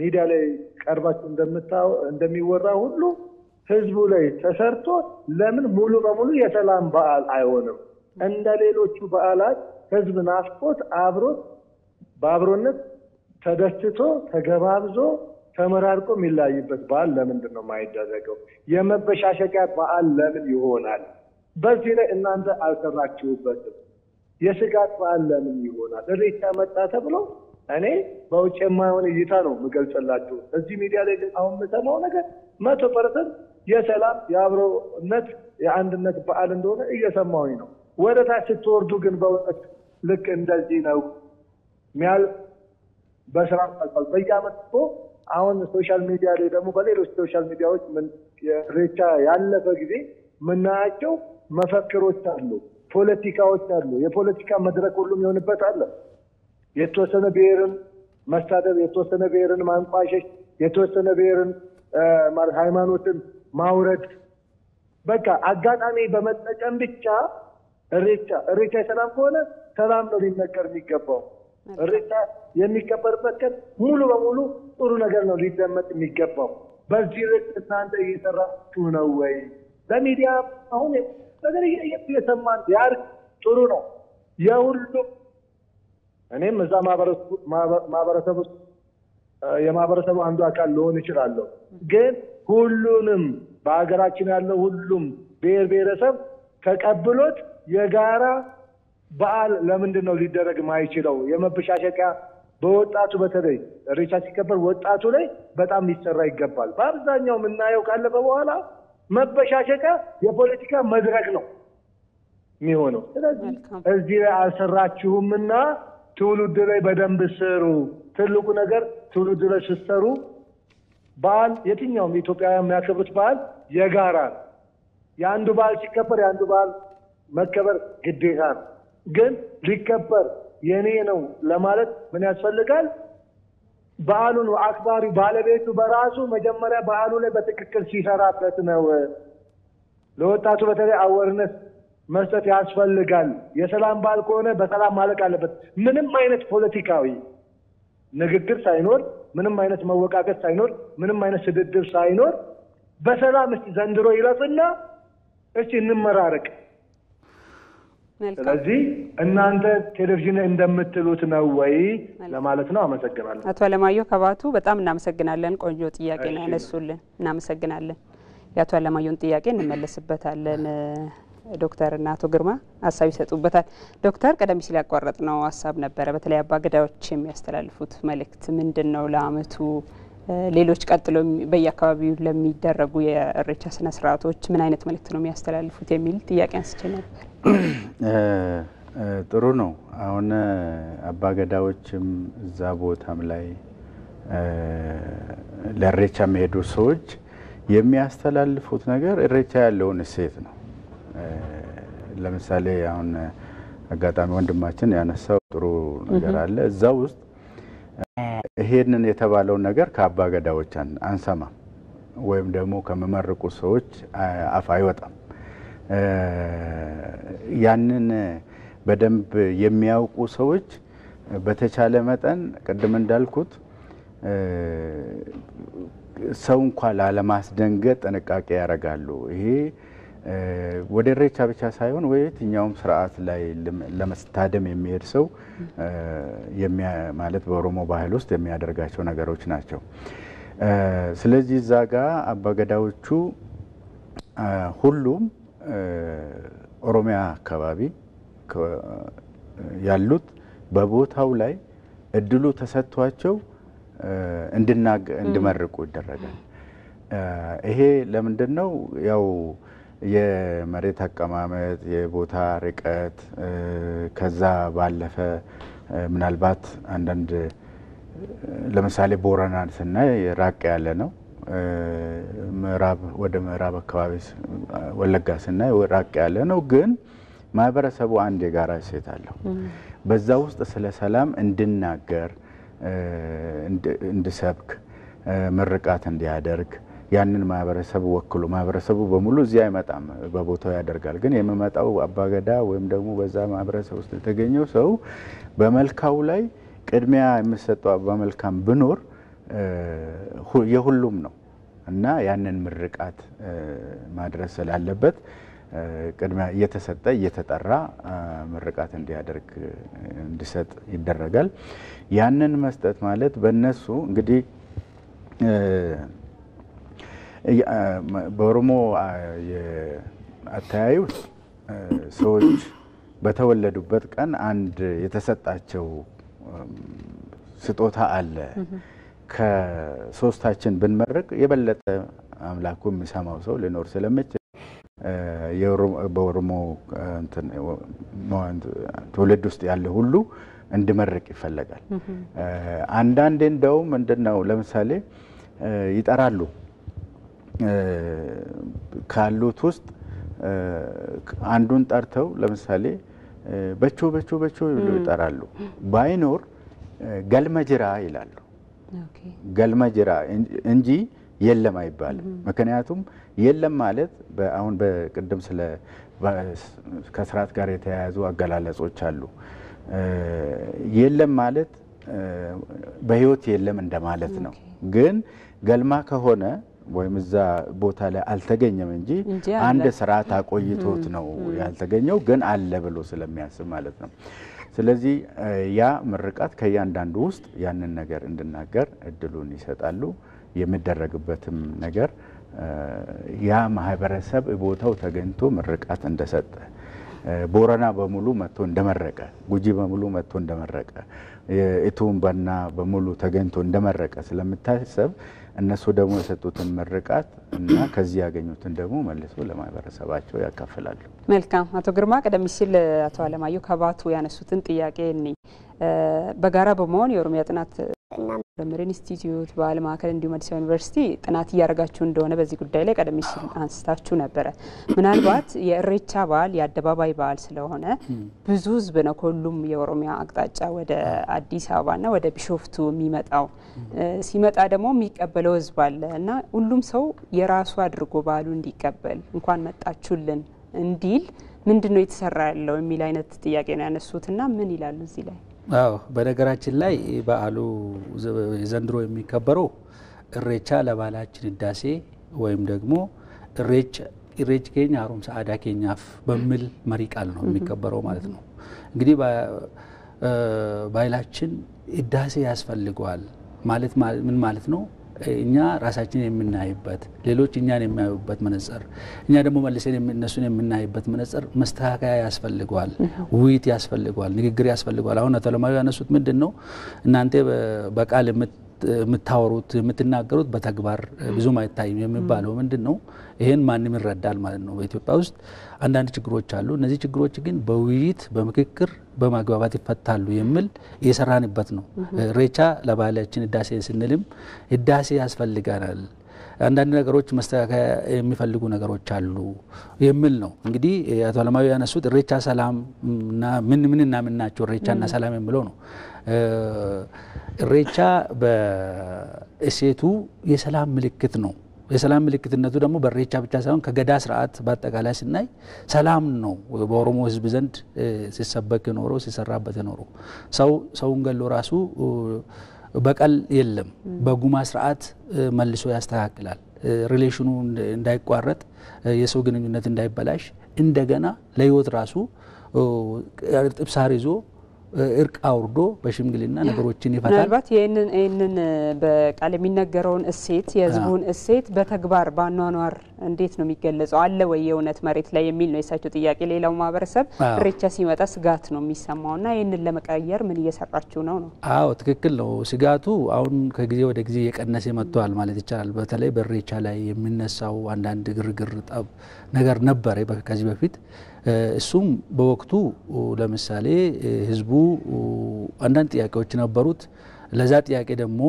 ሚዲያ ላይ ቀርባችሁ እንደሚወራ ሁሉ ህዝቡ ላይ ተሰርቶ ለምን ሙሉ በሙሉ የሰላም በዓል አይሆንም? እንደሌሎቹ በዓላት ህዝብ ናፍቆት አብሮት ባብሮነት ተደስቶ ተገባብዞ ተመራርቆ ሚላይበት በዓል ለምንድን ነው የማይደረገው? የመበሻሸቂያ በዓል ለምን ይሆናል? በዚህ ላይ እናንተ አልሰራችሁበት። የስጋት በዓል ለምን ይሆናል? ሬቻ መጣ ተብሎ እኔ በውጭ የማይሆን እይታ ነው የምገልጽላችሁ። እዚህ ሚዲያ ላይ ግን አሁን የምሰማው ነገር 100% የሰላም የአብሮነት የአንድነት በዓል እንደሆነ እየሰማሁኝ ነው። ወደ ታች ስትወርዱ ግን በእውነት ልክ እንደዚህ ነው ሚያል በስራ አልፋል በየአመቱ አሁን ሶሻል ሚዲያ ላይ ደግሞ በሌሎች ሶሻል ሚዲያዎች ምን ሬቻ ያለፈ ጊዜ ምናቸው መፈክሮች አሉ፣ ፖለቲካዎች አሉ። የፖለቲካ መድረክ ሁሉ የሚሆንበት አለ። የተወሰነ ብሔርን መሳደብ፣ የተወሰነ ብሔርን ማንቋሸሽ፣ የተወሰነ ብሔርን ሃይማኖትን ማውረድ በቃ አጋጣሚ በመጠቀም ብቻ ሬቻ ሰላም ከሆነ ሰላም ነው ሊነገር የሚገባው። ሬቻ የሚከበርበት ሙሉ በሙሉ ጥሩ ነገር ነው ሊደመጥ የሚገባው። በዚህ ልክ እናንተ እየሰራችሁ ነው ወይ? ለሚዲያ አሁን ነገር እየተሰማን ያር ጥሩ ነው የሁሉ እኔም እዛ ማህበረሰብ የማህበረሰቡ አንዱ አካል ሊሆን ይችላል። ግን ሁሉንም በአገራችን ያለው ሁሉም ብሔር ብሔረሰብ ተቀብሎት የጋራ በዓል ለምንድን ነው ሊደረግ ማይችለው? የመበሻሸቂያ በወጣቱ በተለይ ሬቻ ሲከበር ወጣቱ ላይ በጣም ሊሰራ ይገባል። በአብዛኛው እናየው ካለፈ በኋላ መበሻሸቂያ የፖለቲካ መድረክ ነው የሚሆነው። ስለዚህ እዚህ አልሰራችሁምና ትውልድ ላይ በደንብ ስሩ። ትልቁ ነገር ትውልድ ላይ ሲሰሩ በዓል የትኛውም ኢትዮጵያውያን የሚያከብሩት በዓል የጋራ ያንዱ በዓል ሲከበር ያንዱ በዓል መከበር ግዴታ ነው። ግን ሊከበር የኔ ነው ለማለት ምን ያስፈልጋል? በዓሉን አክባሪ ባለቤቱ በራሱ መጀመሪያ በዓሉ ላይ በትክክል ሲሰራበት ነው። ለወጣቱ በተለይ አወርነት መስጠት ያስፈልጋል። የሰላም በዓል ከሆነ በሰላም ማለቅ አለበት። ምንም አይነት ፖለቲካዊ ንግግር ሳይኖር፣ ምንም አይነት መወቃቀስ ሳይኖር፣ ምንም አይነት ስድድብ ሳይኖር በሰላም እስቲ ዘንድሮ ይለፍና እስቲ እንመራረቅ أنت تلفزيون عندما تلوتناوي لما لتنا مسجنالن. أتولى ما يكباتو بتأمن مسجنالن كونجوت ياكين أنا سول نامسجنالن. يا أتولى ما ينتي ياكين ملسبت على دكتور ناتو جرما أسايسات وبتاع دكتور كده مثلك قررت إنه أصاب نبرة بتلاقي بعده وتشم يستلال فوت ملكت من دنا ولامتو ليلوش كاتلو بياكابي لما يدربوا يا الرجال سنسراتو من أين ملكتهم يستلال فوت يميل تياكين سجنال. ترونه أون أبعد أوتشم زابوت هملاي للرجال ميدوسوج يمي أستلال فوت نجار الرجال لون سيدنا لمثاله أون قطعة من دماغنا يعني ساوترو نجارال زاوست هيرنا يتبالو نجار كأبعد أوتشان أنسما ويمدمو كممركوسوج أفعيوتا ያንን በደንብ የሚያውቁ ሰዎች በተቻለ መጠን ቀደም እንዳልኩት ሰው እንኳን ላለማስደንገጥ ጥንቃቄ ያደርጋሉ ይሄ ወደ ሬቻ ብቻ ሳይሆን ወይትኛውም ስርዓት ላይ ለመስታደም የሚሄድ ሰው ማለት በኦሮሞ ባህል ውስጥ የሚያደርጋቸው ነገሮች ናቸው ስለዚህ ዛጋ አባገዳዎቹ ሁሉም ኦሮሚያ አካባቢ ያሉት በቦታው ላይ እድሉ ተሰጥቷቸው እንድመርቁ ይደረጋል ይሄ ለምንድነው ያው የመሬት አቀማመጥ የቦታ ርቀት ከዛ ባለፈ ምናልባት አንድ ለምሳሌ ቦረናን ስናይ ራቅ ያለ ነው ምዕራብ ወደ ምዕራብ አካባቢ ወለጋስና ወራቅ ያለ ነው ግን ማህበረሰቡ አንድ የጋራ እሴት አለው በዛ ውስጥ ስለ ሰላም እንድናገር እንድሰብክ ምርቃት እንዲያደርግ ያንን ማህበረሰቡ ወክሎ ማህበረሰቡ በሙሉ እዚያ ይመጣም በቦታው ያደርጋል ግን የመመጣው አባገዳ ወይም ደግሞ በዛ ማህበረሰቡ ውስጥ ተገኘው ሰው በመልካው ላይ ቅድሚያ የሚሰጠው በመልካም ብኖር የሁሉም ነው እና ያንን ምርቃት ማድረስ አለበት ቅድሚያ እየተሰጠ እየተጠራ ምርቃት እንዲያደርግ እንዲሰጥ ይደረጋል ያንን መስጠት ማለት በእነሱ እንግዲህ በኦሮሞ አታዩ ሰዎች በተወለዱበት ቀን አንድ የተሰጣቸው ስጦታ አለ ከሶስታችን ብንመረቅ የበለጠ አምላኩ የሚሰማው ሰው ለኖር ስለመች የኦሮሞ እንትን ተወለድ ውስጥ ያለ ሁሉ እንድመረቅ ይፈልጋል አንዳንዴ እንደው ምንድነው ለምሳሌ ይጠራሉ ካሉት ውስጥ አንዱን ጠርተው ለምሳሌ በቾ ብሎ ይጠራሉ ባይኖር ገልመጅራ ይላሉ ገልመጅራ እንጂ የለም አይባልም ምክንያቱም የለም ማለት አሁን በቅድም ስለ ከስራት ጋር የተያያዙ አገላለጾች አሉ የለም ማለት በህይወት የለም እንደማለት ነው ግን ገልማ ከሆነ ወይም እዛ ቦታ ላይ አልተገኘም እንጂ አንድ ስራት አቆይቶት ነው ያልተገኘው ግን አለ ብሎ ስለሚያስብ ማለት ነው ስለዚህ ያ ምርቃት ከያንዳንዱ ውስጥ ያንን ነገር እንድናገር እድሉን ይሰጣሉ የሚደረግበትም ነገር ያ ማህበረሰብ ቦታው ተገንቶ ምርቃት እንደሰጠ ቦረና በሙሉ መጥቶ እንደመረቀ ጉጂ በሙሉ መጥቶ እንደመረቀ እቱም በና በሙሉ ተገንቶ እንደመረቀ ስለምታሰብ እነሱ ደግሞ የሰጡትን ምርቃት እና ከዚህ ያገኙትን ደግሞ መልሶ ለማህበረሰባቸው ያካፍላሉ መልካም አቶ ግርማ ቀደም ሲል አቶ አለማዩ ከባቱ ያነሱትን ጥያቄ እንይ በጋራ በመሆን የኦሮሚያ ጥናት እና ምርምር ኢንስቲትዩት በአለም አካል እንዲሁም አዲስ አበባ ዩኒቨርሲቲ ጥናት እያደረጋችሁ እንደሆነ በዚህ ጉዳይ ላይ ቀደም ሲል አንስታችሁ ነበረ ምናልባት የእሬቻ በዓል የአደባባይ በዓል ስለሆነ ብዙ ህዝብ ነው ሁሉም የኦሮሚያ አቅጣጫ ወደ አዲስ አበባና ወደ ቢሾፍቱ የሚመጣው ሲመጣ ደግሞ የሚቀበለው ህዝብ አለና ሁሉም ሰው የራሱ አድርጎ ባሉ እንዲቀበል እንኳን መጣችሁልን እንዲል ምንድነው የተሰራ ያለው የሚል አይነት ጥያቄ ነው ያነሱትና ምን ይላሉ እዚህ ላይ አዎ በነገራችን ላይ በአሉ ዘንድሮ የሚከበረው እሬቻ ለባላችን ዳሴ ወይም ደግሞ እሬቻ ኢሬጅ ኬኛ አሩም ሰዓዳ ኬኛፍ በሚል መሪ ቃል ነው የሚከበረው ማለት ነው እንግዲህ ባይላችን እዳሴ ያስፈልጋል ማለት ምን ማለት ነው እኛ ራሳችን የምናይበት ሌሎች እኛን የማይዩበት መነጽር እኛ ደግሞ መልሰን እነሱን የምናይበት መነጽር መስተካከያ ያስፈልጋል ውይይት ያስፈልጋል ንግግር ያስፈልጋል አሁን ተለማዩ ያነሱት ምንድነው እናንተ በቃል የምታወሩት የምትናገሩት በተግባር ብዙ ማይታይ የሚባለው ምንድነው ይሄን ማንም ይረዳል ማለት ነው በኢትዮጵያ ውስጥ አንዳንድ ችግሮች አሉ እነዚህ ችግሮች ግን በውይይት በመክክር በማግባባት ይፈታሉ የሚል እየሰራንበት ነው ሬቻ ለባላችን ዳሴ ስንልም ዳሴ ያስፈልጋናል አንዳንድ ነገሮች መስተካከያ የሚፈልጉ ነገሮች አሉ የሚል ነው እንግዲህ አቶ አለማዊ ያነሱት ሬቻ ሰላምና ምንና ምናቸው ሬቻና ሰላም የሚለው ነው ሬቻ በእሴቱ የሰላም ምልክት ነው የሰላም ምልክትነቱ ደግሞ በሬቻ ብቻ ሳይሆን ከገዳ ስርዓት ባጠቃላይ ስናይ ሰላም ነው በኦሮሞ ህዝብ ዘንድ ሲሰበክ ኖሮ ሲሰራበት ኖሮ ሰውን ገሎ ራሱ በቀል የለም በጉማ ስርዓት መልሶ ያስተካክላል ሪሌሽኑ እንዳይቋረጥ የሰው ግንኙነት እንዳይበላሽ እንደገና ለህይወት ራሱ ጥብሳር ይዞ እርቅ አውርዶ በሽምግልና ነገሮችን ይፈታል ምናልባት ይሄንን በቃል የሚነገረውን እሴት የህዝቡን እሴት በተግባር ባኗኗር እንዴት ነው የሚገለጸው አለ ወይ የውነት መሬት ላይ የሚል ነው የሳቸው ጥያቄ ሌላው ማበረሰብ ሬቻ ሲመጣ ስጋት ነው የሚሰማውና ይሄንን ለመቀየር ምን እየሰራችሁ ነው አዎ ትክክል ነው ስጋቱ አሁን ከጊዜ ወደ ጊዜ የቀነሰ መጥቷል ማለት ይቻላል በተለይ በሬቻ ላይ የሚነሳው አንዳንድ ግርግር ጣብ ነገር ነበር ከዚህ በፊት እሱም በወቅቱ ለምሳሌ ህዝቡ አንዳንድ ጥያቄዎች ነበሩት ለዛ ጥያቄ ደግሞ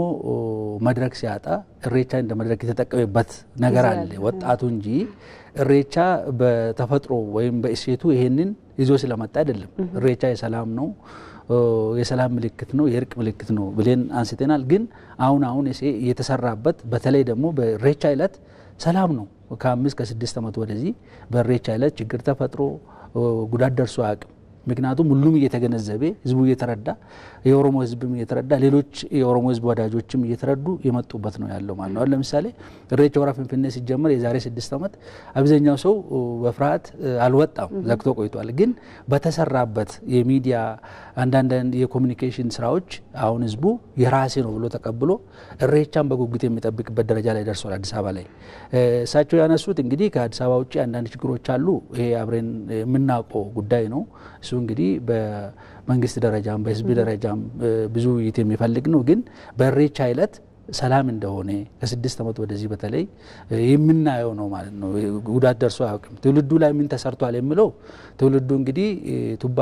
መድረክ ሲያጣ ሬቻ እንደ መድረክ የተጠቀመበት ነገር አለ ወጣቱ እንጂ ሬቻ በተፈጥሮ ወይም በእሴቱ ይሄንን ይዞ ስለመጣ አይደለም ሬቻ የሰላም ነው የሰላም ምልክት ነው የርቅ ምልክት ነው ብለን አንስተናል ግን አሁን እየተሰራበት በተለይ ደግሞ በሬቻ ዕለት ሰላም ነው ከአምስት ከስድስት አመት ወደዚህ በሬቻ ዕለት ችግር ተፈጥሮ ጉዳት ደርሶ አቅ ምክንያቱም ሁሉም እየተገነዘበ ህዝቡ እየተረዳ የኦሮሞ ህዝብም እየተረዳ ሌሎች የኦሮሞ ህዝብ ወዳጆችም እየተረዱ የመጡበት ነው ያለው ማለት ነው ለምሳሌ ሬቻ ወራ ፍንፍኔ ሲጀመር የዛሬ 6 አመት አብዛኛው ሰው በፍርሃት አልወጣም ዘግቶ ቆይቷል ግን በተሰራበት የሚዲያ አንዳንድ የኮሙኒኬሽን ስራዎች አሁን ህዝቡ የራሴ ነው ብሎ ተቀብሎ ሬቻን በጉጉት የሚጠብቅበት ደረጃ ላይ ደርሷል አዲስ አበባ ላይ እሳቸው ያነሱት እንግዲህ ከአዲስ አበባ ውጪ አንዳንድ ችግሮች አሉ ይሄ አብረን የምናውቀው ጉዳይ ነው እንግዲህ በመንግስት ደረጃም በህዝብ ደረጃም ብዙ ይተሚፈልግ ነው ግን በሬቻ ዕለት ሰላም እንደሆነ ከስድስት አመት ወደዚህ በተለይ የምናየው ነው ማለት ነው ጉዳት ደርሶ አያውቅም ትውልዱ ላይ ምን ተሰርቷል የሚለው ትውልዱ እንግዲህ ቱባ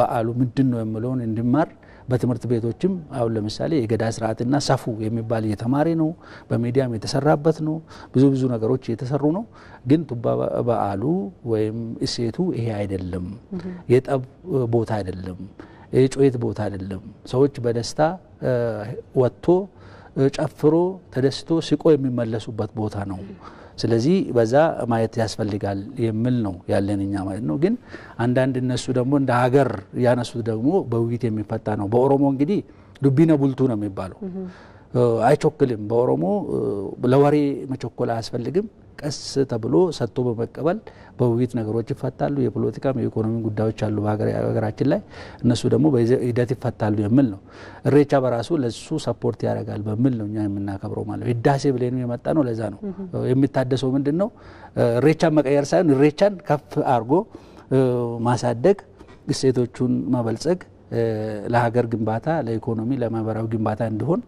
በአሉ ምንድነው የሚለው እንድማር በትምርት ቤቶችም አሁን ለምሳሌ የገዳ ስርዓትና ሳፉ የሚባል የተማሪ ነው በሚዲያም የተሰራበት ነው ብዙ ነገሮች የተሰሩ ነው ግን ቱባ በአሉ ወይም እሴቱ ይሄ አይደለም የጠብ ቦታ አይደለም የጮይት ቦታ አይደለም ሰዎች በደስታ ወጥቶ ጨፍሮ ተደስቶ ሲቆ የሚመለሱበት ቦታ ነው ስለዚህ በዛ ማየት ያስፈልጋል የሚል ነው ያለንኛ ማለት ነው ግን አንዳንድ እነሱ ደግሞ እንደ ሀገር ያነሱ ደግሞ በውይይት የሚፈታ ነው በኦሮሞ እንግዲህ ዱቢና ቡልቱ ነው የሚባለው አይቾክልም በኦሮሞ ለወሬ መቾኮላ አስፈልግም ቀስ ተብሎ ሰጥቶ በመቀበል በውይይት ነገሮች ይፈታሉ የፖለቲካም የኢኮኖሚ ጉዳዮች አሉ በሀገራችን ላይ እነሱ ደግሞ በሂደት ይፈታሉ የሚል ነው ሬቻ በራሱ ለሱ ሰፖርት ያደርጋል በሚል ነው እኛ የምናከብረው ማለት ነው ዳሴ ብለን የመጣ ነው ለዛ ነው የሚታደሰው ምንድነው ሬቻን መቀየር ሳይሆን ሬቻን ከፍ አርጎ ማሳደግ እሴቶቹን ማበልጸግ ለሀገር ግንባታ ለኢኮኖሚ ለማህበራዊ ግንባታ እንዲሆን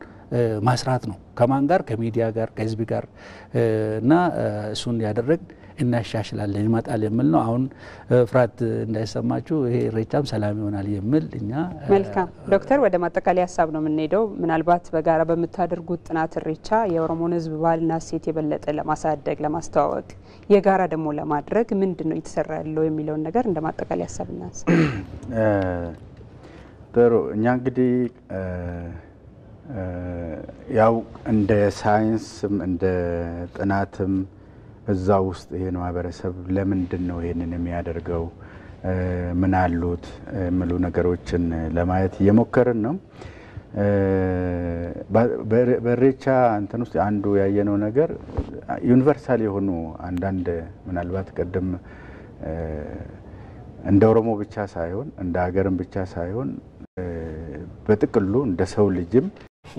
ማስራት ነው ከማን ጋር ከሚዲያ ጋር ከህዝብ ጋር እና እሱን ያደረግ እናሻሽላለን ይመጣል የሚል ነው አሁን ፍራት እንዳይሰማችሁ ይሄ ሬቻም ሰላም ይሆናል የሚል እኛ መልካም ዶክተር ወደ ማጠቃለያ ሐሳብ ነው የምንሄደው ምናልባት በጋራ በመታደርጉት ጥናት ሬቻ የኦሮሞን ህዝብ ባህልና እሴት የበለጠ ለማሳደግ ለማስተዋወቅ የጋራ ደግሞ ለማድረግ ምንድነው እየተሰራ ያለው የሚለው ነገር እንደ ማጠቃለያ ሐሳብ እናንሳ ጥሩ እኛ እንግዲህ ያው እንደ ሳይንስም እንደ ጥናትም እዛው ውስጥ ይሄን ማበረሰብ ለምንድን ነው ይሄንን የሚያደርገው ምን አሉት ሙሉ ነገሮችን ለማየት እየሞከርን ነው በሬቻ እንተን ውስጥ አንዱ ያየነው ነገር ዩኒቨርሳል የሆኑ አንዳንድ ምናልባት ቀደም እንደ ኦሮሞ ብቻ ሳይሆን እንደ ሀገርም ብቻ ሳይሆን በጥቅሉ እንደ ሰው ልጅም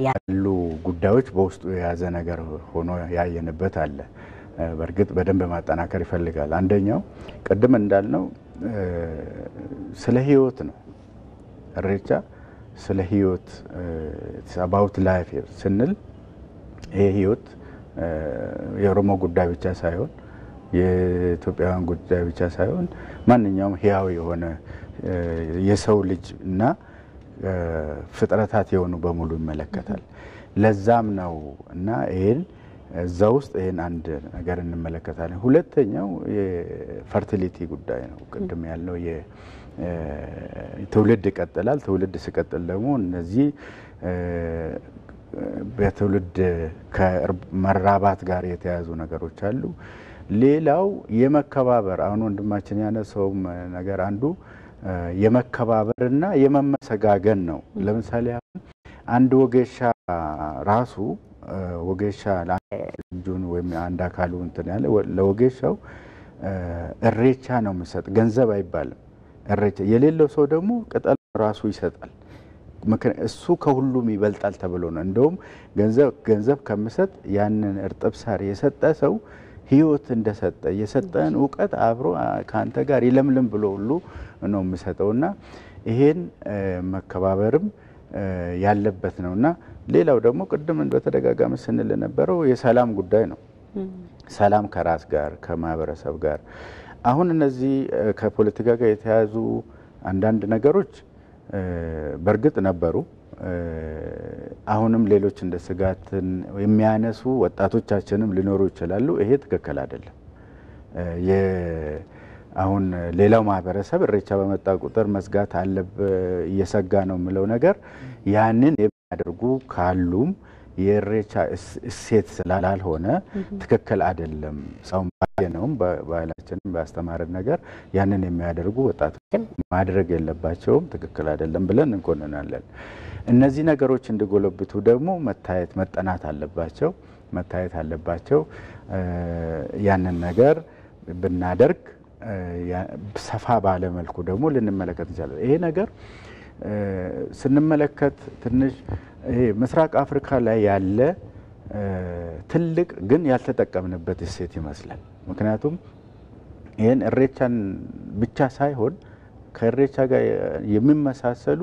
ያሉ ጉዳዮች በውስጡ ያዘ ነገር ሆኖ ያየንበት አለ። በርግጥ በደንብ ማጠናከር ይፈልጋል። አንደኛው ቀደም እንዳልነው ስለ ህይወት ነው እሬቻ ስለ ህይወት it's about life ስንል ይሄ ህይወት የኦሮሞ ጉዳይ ብቻ ሳይሆን የኢትዮጵያውያን ጉዳይ ብቻ ሳይሆን ማንኛውም ህያው የሆነ የሰው ልጅና ፍጥረታት የሆኑ በሙሉ ይመለከታል። ለዛም ነው እና ይሄን እዛው ውስጥ ይሄን አንድ ነገር እንመለከታለን። ሁለተኛው የፈርቲሊቲ ጉዳይ ነው። ቅድም ያለው የትውልድ ይቀጥላል። ትውልድ ሲቀጥል ደግሞ እነዚህ በትውልድ ከመራባት ጋር የተያዙ ነገሮች አሉ። ሌላው የመከባበር አሁን ወንድማችን ያነሳው ነገር አንዱ የመከባበርና የመመሰጋገን ነው። ለምሳሌ አንድ ወጌሻ ራሱ ወጌሻ ለጁን ወይም አንድ አካሉ እንትን ያለ ለወጌሻው እሬቻ ነው መስጠት ገንዘብ አይባልም። እሬቻ የሌለው ሰው ደግሞ ቅጠል ራሱ ይሰጣል። እሱ ከሁሉም ይበልጣል ተብሎ ነው። እንደውም ገንዘብ ከመሰጥ ያንን እርጥብ ሳር የሰጠ ሰው ህይወት እንደሰጠ የሰጠን ዕውቀት አብሮ ካንተ ጋር ይለምልም ብሎ ሁሉ ነው የሚሰጠውና ይሄን መከባበርም ያለበት ነውና ሌላው ደግሞ ቅድም እንደተደጋጋሚ ስንል ነበርው የሰላም ጉዳይ ነው። ሰላም ከራስ ጋር ከማህበረሰብ ጋር አሁን እነዚህ ከፖለቲካ ጋር የተያዙ አንዳንድ ነገሮች በርግጥ ነበሩ። አሁንም ሌሎች እንደ ስጋትን የሚያነሱ ወጣቶቻችንም ሊኖሩ ይችላሉ። ይሄ ትክክል አይደለም። አሁን ሌላው ማህበረሰብ እሬቻ በመጣ ቁጥር መስጋት አለብ እየሰጋ ነው የሚለው ነገር ያንን የሚያደርጉ ካሉም የእሬቻ እሴት ስላልሆነ ትክክል አይደለም። ሰው ባየነውም ባላችንም ባስተማረን ነገር ያንን የሚያደርጉ ወጣቶችም ማድረግ የለባቸውም ትክክል አይደለም ብለን እንቆንናለን። እነዚህ ነገሮች እንዲጎለብቱ ደግሞ መታየት መጠናት አለባቸው። ያንን ነገር ብናደርግ ሰፋ ባለ መልኩ ደግሞ ልንመለከት እንችላለን። ይሄ ነገር ስንመለከት ትንሽ ይሄ ምስራቅ አፍሪካ ላይ ያለ ትልቅ ግን ያልተጠቀምንበት እሴት ይመስላል። ምክንያቱም ይሄን እሬቻን ብቻ ሳይሆን ከእሬቻ ጋር የሚመሳሰሉ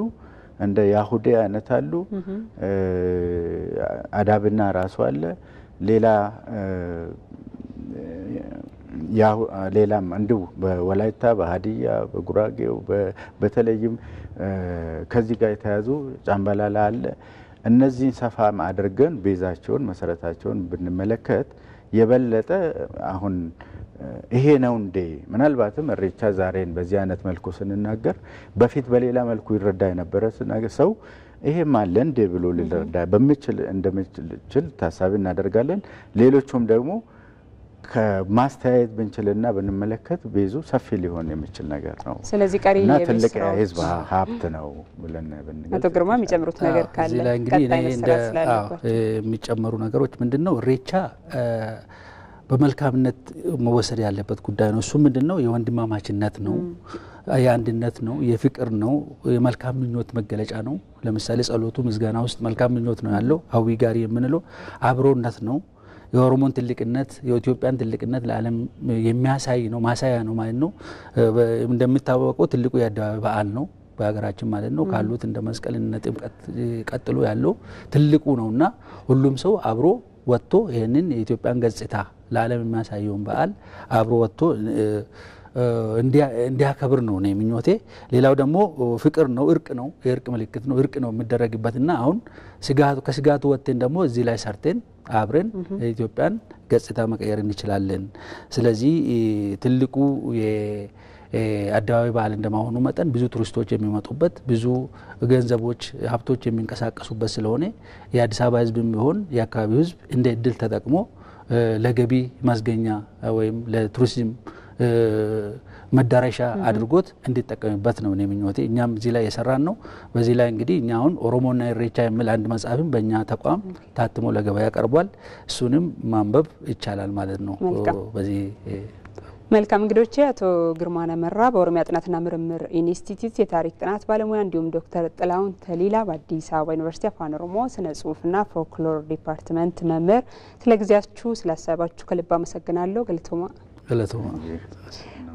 እንደ ያሁዴ አይነት አሉ አዳብና ራሱ አለ ሌላ ያው ሌላም እንደው በወላይታ በሃዲያ በጉራጌው በተለይም ከዚህ ጋር የተያዙ ጫምባላላ አለ። እነዚህን ሰፋም አድርገን ቤዛቸውን መሰረታቸውን ብንመለከት የበለጠ አሁን ይሄ ነው እንዴ ምናልባትም እሬቻ ዛሬን በዚህ አይነት መልኩ ስንናገር በፊት በሌላ መልኩ ይረዳ የነበረ ሰው ይሄም አለ እንዴ ብሎ ሊረዳ እንደምችል ታሳቢ እናደርጋለን። ሌሎቹም ደግሞ ከማስተያየት ብንችልና ብንመለከት ብዙ ሰፊ ሊሆን የሚችል ነገር ነው። ስለዚህ ቀሪ የህዝብ ህዝብ ሀብት ነው ብለን ብንገልጽ አቶ ግርማ የሚጨምሩት ነገር ካለ እዚህ ላይ እንግዲህ እንደ የሚጨመሩ ነገሮች ምንድነው እሬቻ በመልካምነት መወሰድ ያለበት ጉዳይ ነው። እሱ ምንድነው የወንድማማችነት ነው፣ የአንድነት ነው፣ የፍቅር ነው፣ የመልካም ምኞት መገለጫ ነው። ለምሳሌ ጸሎቱ ምስጋና ውስጥ መልካም ምኞት ነው ያለው። አዊ ጋር የምንለው አብሮነት ነው። የኦሮሞን ትልቅነት የኢትዮጵያን ትልቅነት ለዓለም የሚያሳይ ነው፣ ማሳያ ነው ማለት ነው። እንደምታወቀው ትልቁ የአደባባይ በዓል ነው በአገራችን ማለት ነው። ካሉት እንደ መስቀልና ጥምቀት ቀጥሎ ያለው ትልቁ ነውና ሁሉም ሰው አብሮ ወጥቶ ይሄንን የኢትዮጵያን ገጽታ ለዓለም የሚያሳየውን በዓል አብሮ ወጥቶ እንዲያከብር ነው ምኞቴ። ሌላው ደግሞ ፍቅር ነው፣ እርቅ ነው፣ የእርቅ ምልክት ነው፣ እርቅ ነው የሚደረግበትና አሁን ስጋቱ ከስጋቱ ወጥተን ደግሞ እዚህ ላይ ሰርተን አብረን ኢትዮጵያን ገጽታ መቀየር እንችላለን። ስለዚህ ትልቁ የአደባባይ በዓል እንደማሆኑ መጠን ብዙ ቱሪስቶች የሚመጡበት ብዙ ገንዘቦች ሀብቶች የሚንቀሳቀሱበት ስለሆነ የአዲስ አበባ ህዝብም ይሁን የአካባቢው ህዝብ እንደ እድል ተጠቅሞ ለገቢ ማስገኛ ወይም ለቱሪዝም መዳረሻ አድርጎት እንዲጠቀምበት ነው ነኝኞቴ እኛም እዚህ ላይ የሰራን ነው በዚህ ላይ እንግዲህ እኛውን ኦሮሞና ኢሬቻ የሚል አንድ መጽሐፍም በእኛ ተቋም ታትሞ ለገበያ ቀርቧል እሱንም ማንበብ ይቻላል ማለት ነው በዚህ መልካም እንግዶቼ አቶ ግርማ ነመራ በኦሮሚያ ጥናትና ምርምር ኢንስቲትዩት የታሪክ ጥናት ባለሙያ እንዲሁም ዶክተር ጥላውን ተሊላ በአዲስ አበባ ዩኒቨርሲቲ አፋን ኦሮሞ ስነ ጽሁፍና ፎልክሎር ዲፓርትመንት መምህር ስለጊዜያችሁ ስላሳባችሁ ከልብ አመሰግናለሁ ገለቶማ ገለቶማ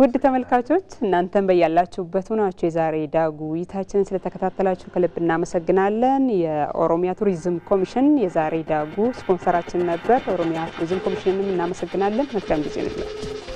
ውድ ተመልካቾች እናንተም በእያላችሁበት ሆናችሁ የዛሬ ዳጉ ይታችን ስለተከታተላችሁ ከልብ እናመሰግናለን የኦሮሚያ ቱሪዝም ኮሚሽን የዛሬ ዳጉ ስፖንሰራችን ነበር ኦሮሚያ ቱሪዝም ኮሚሽንንም እናመሰግናለን መልካም ጊዜ ይሁንላችሁ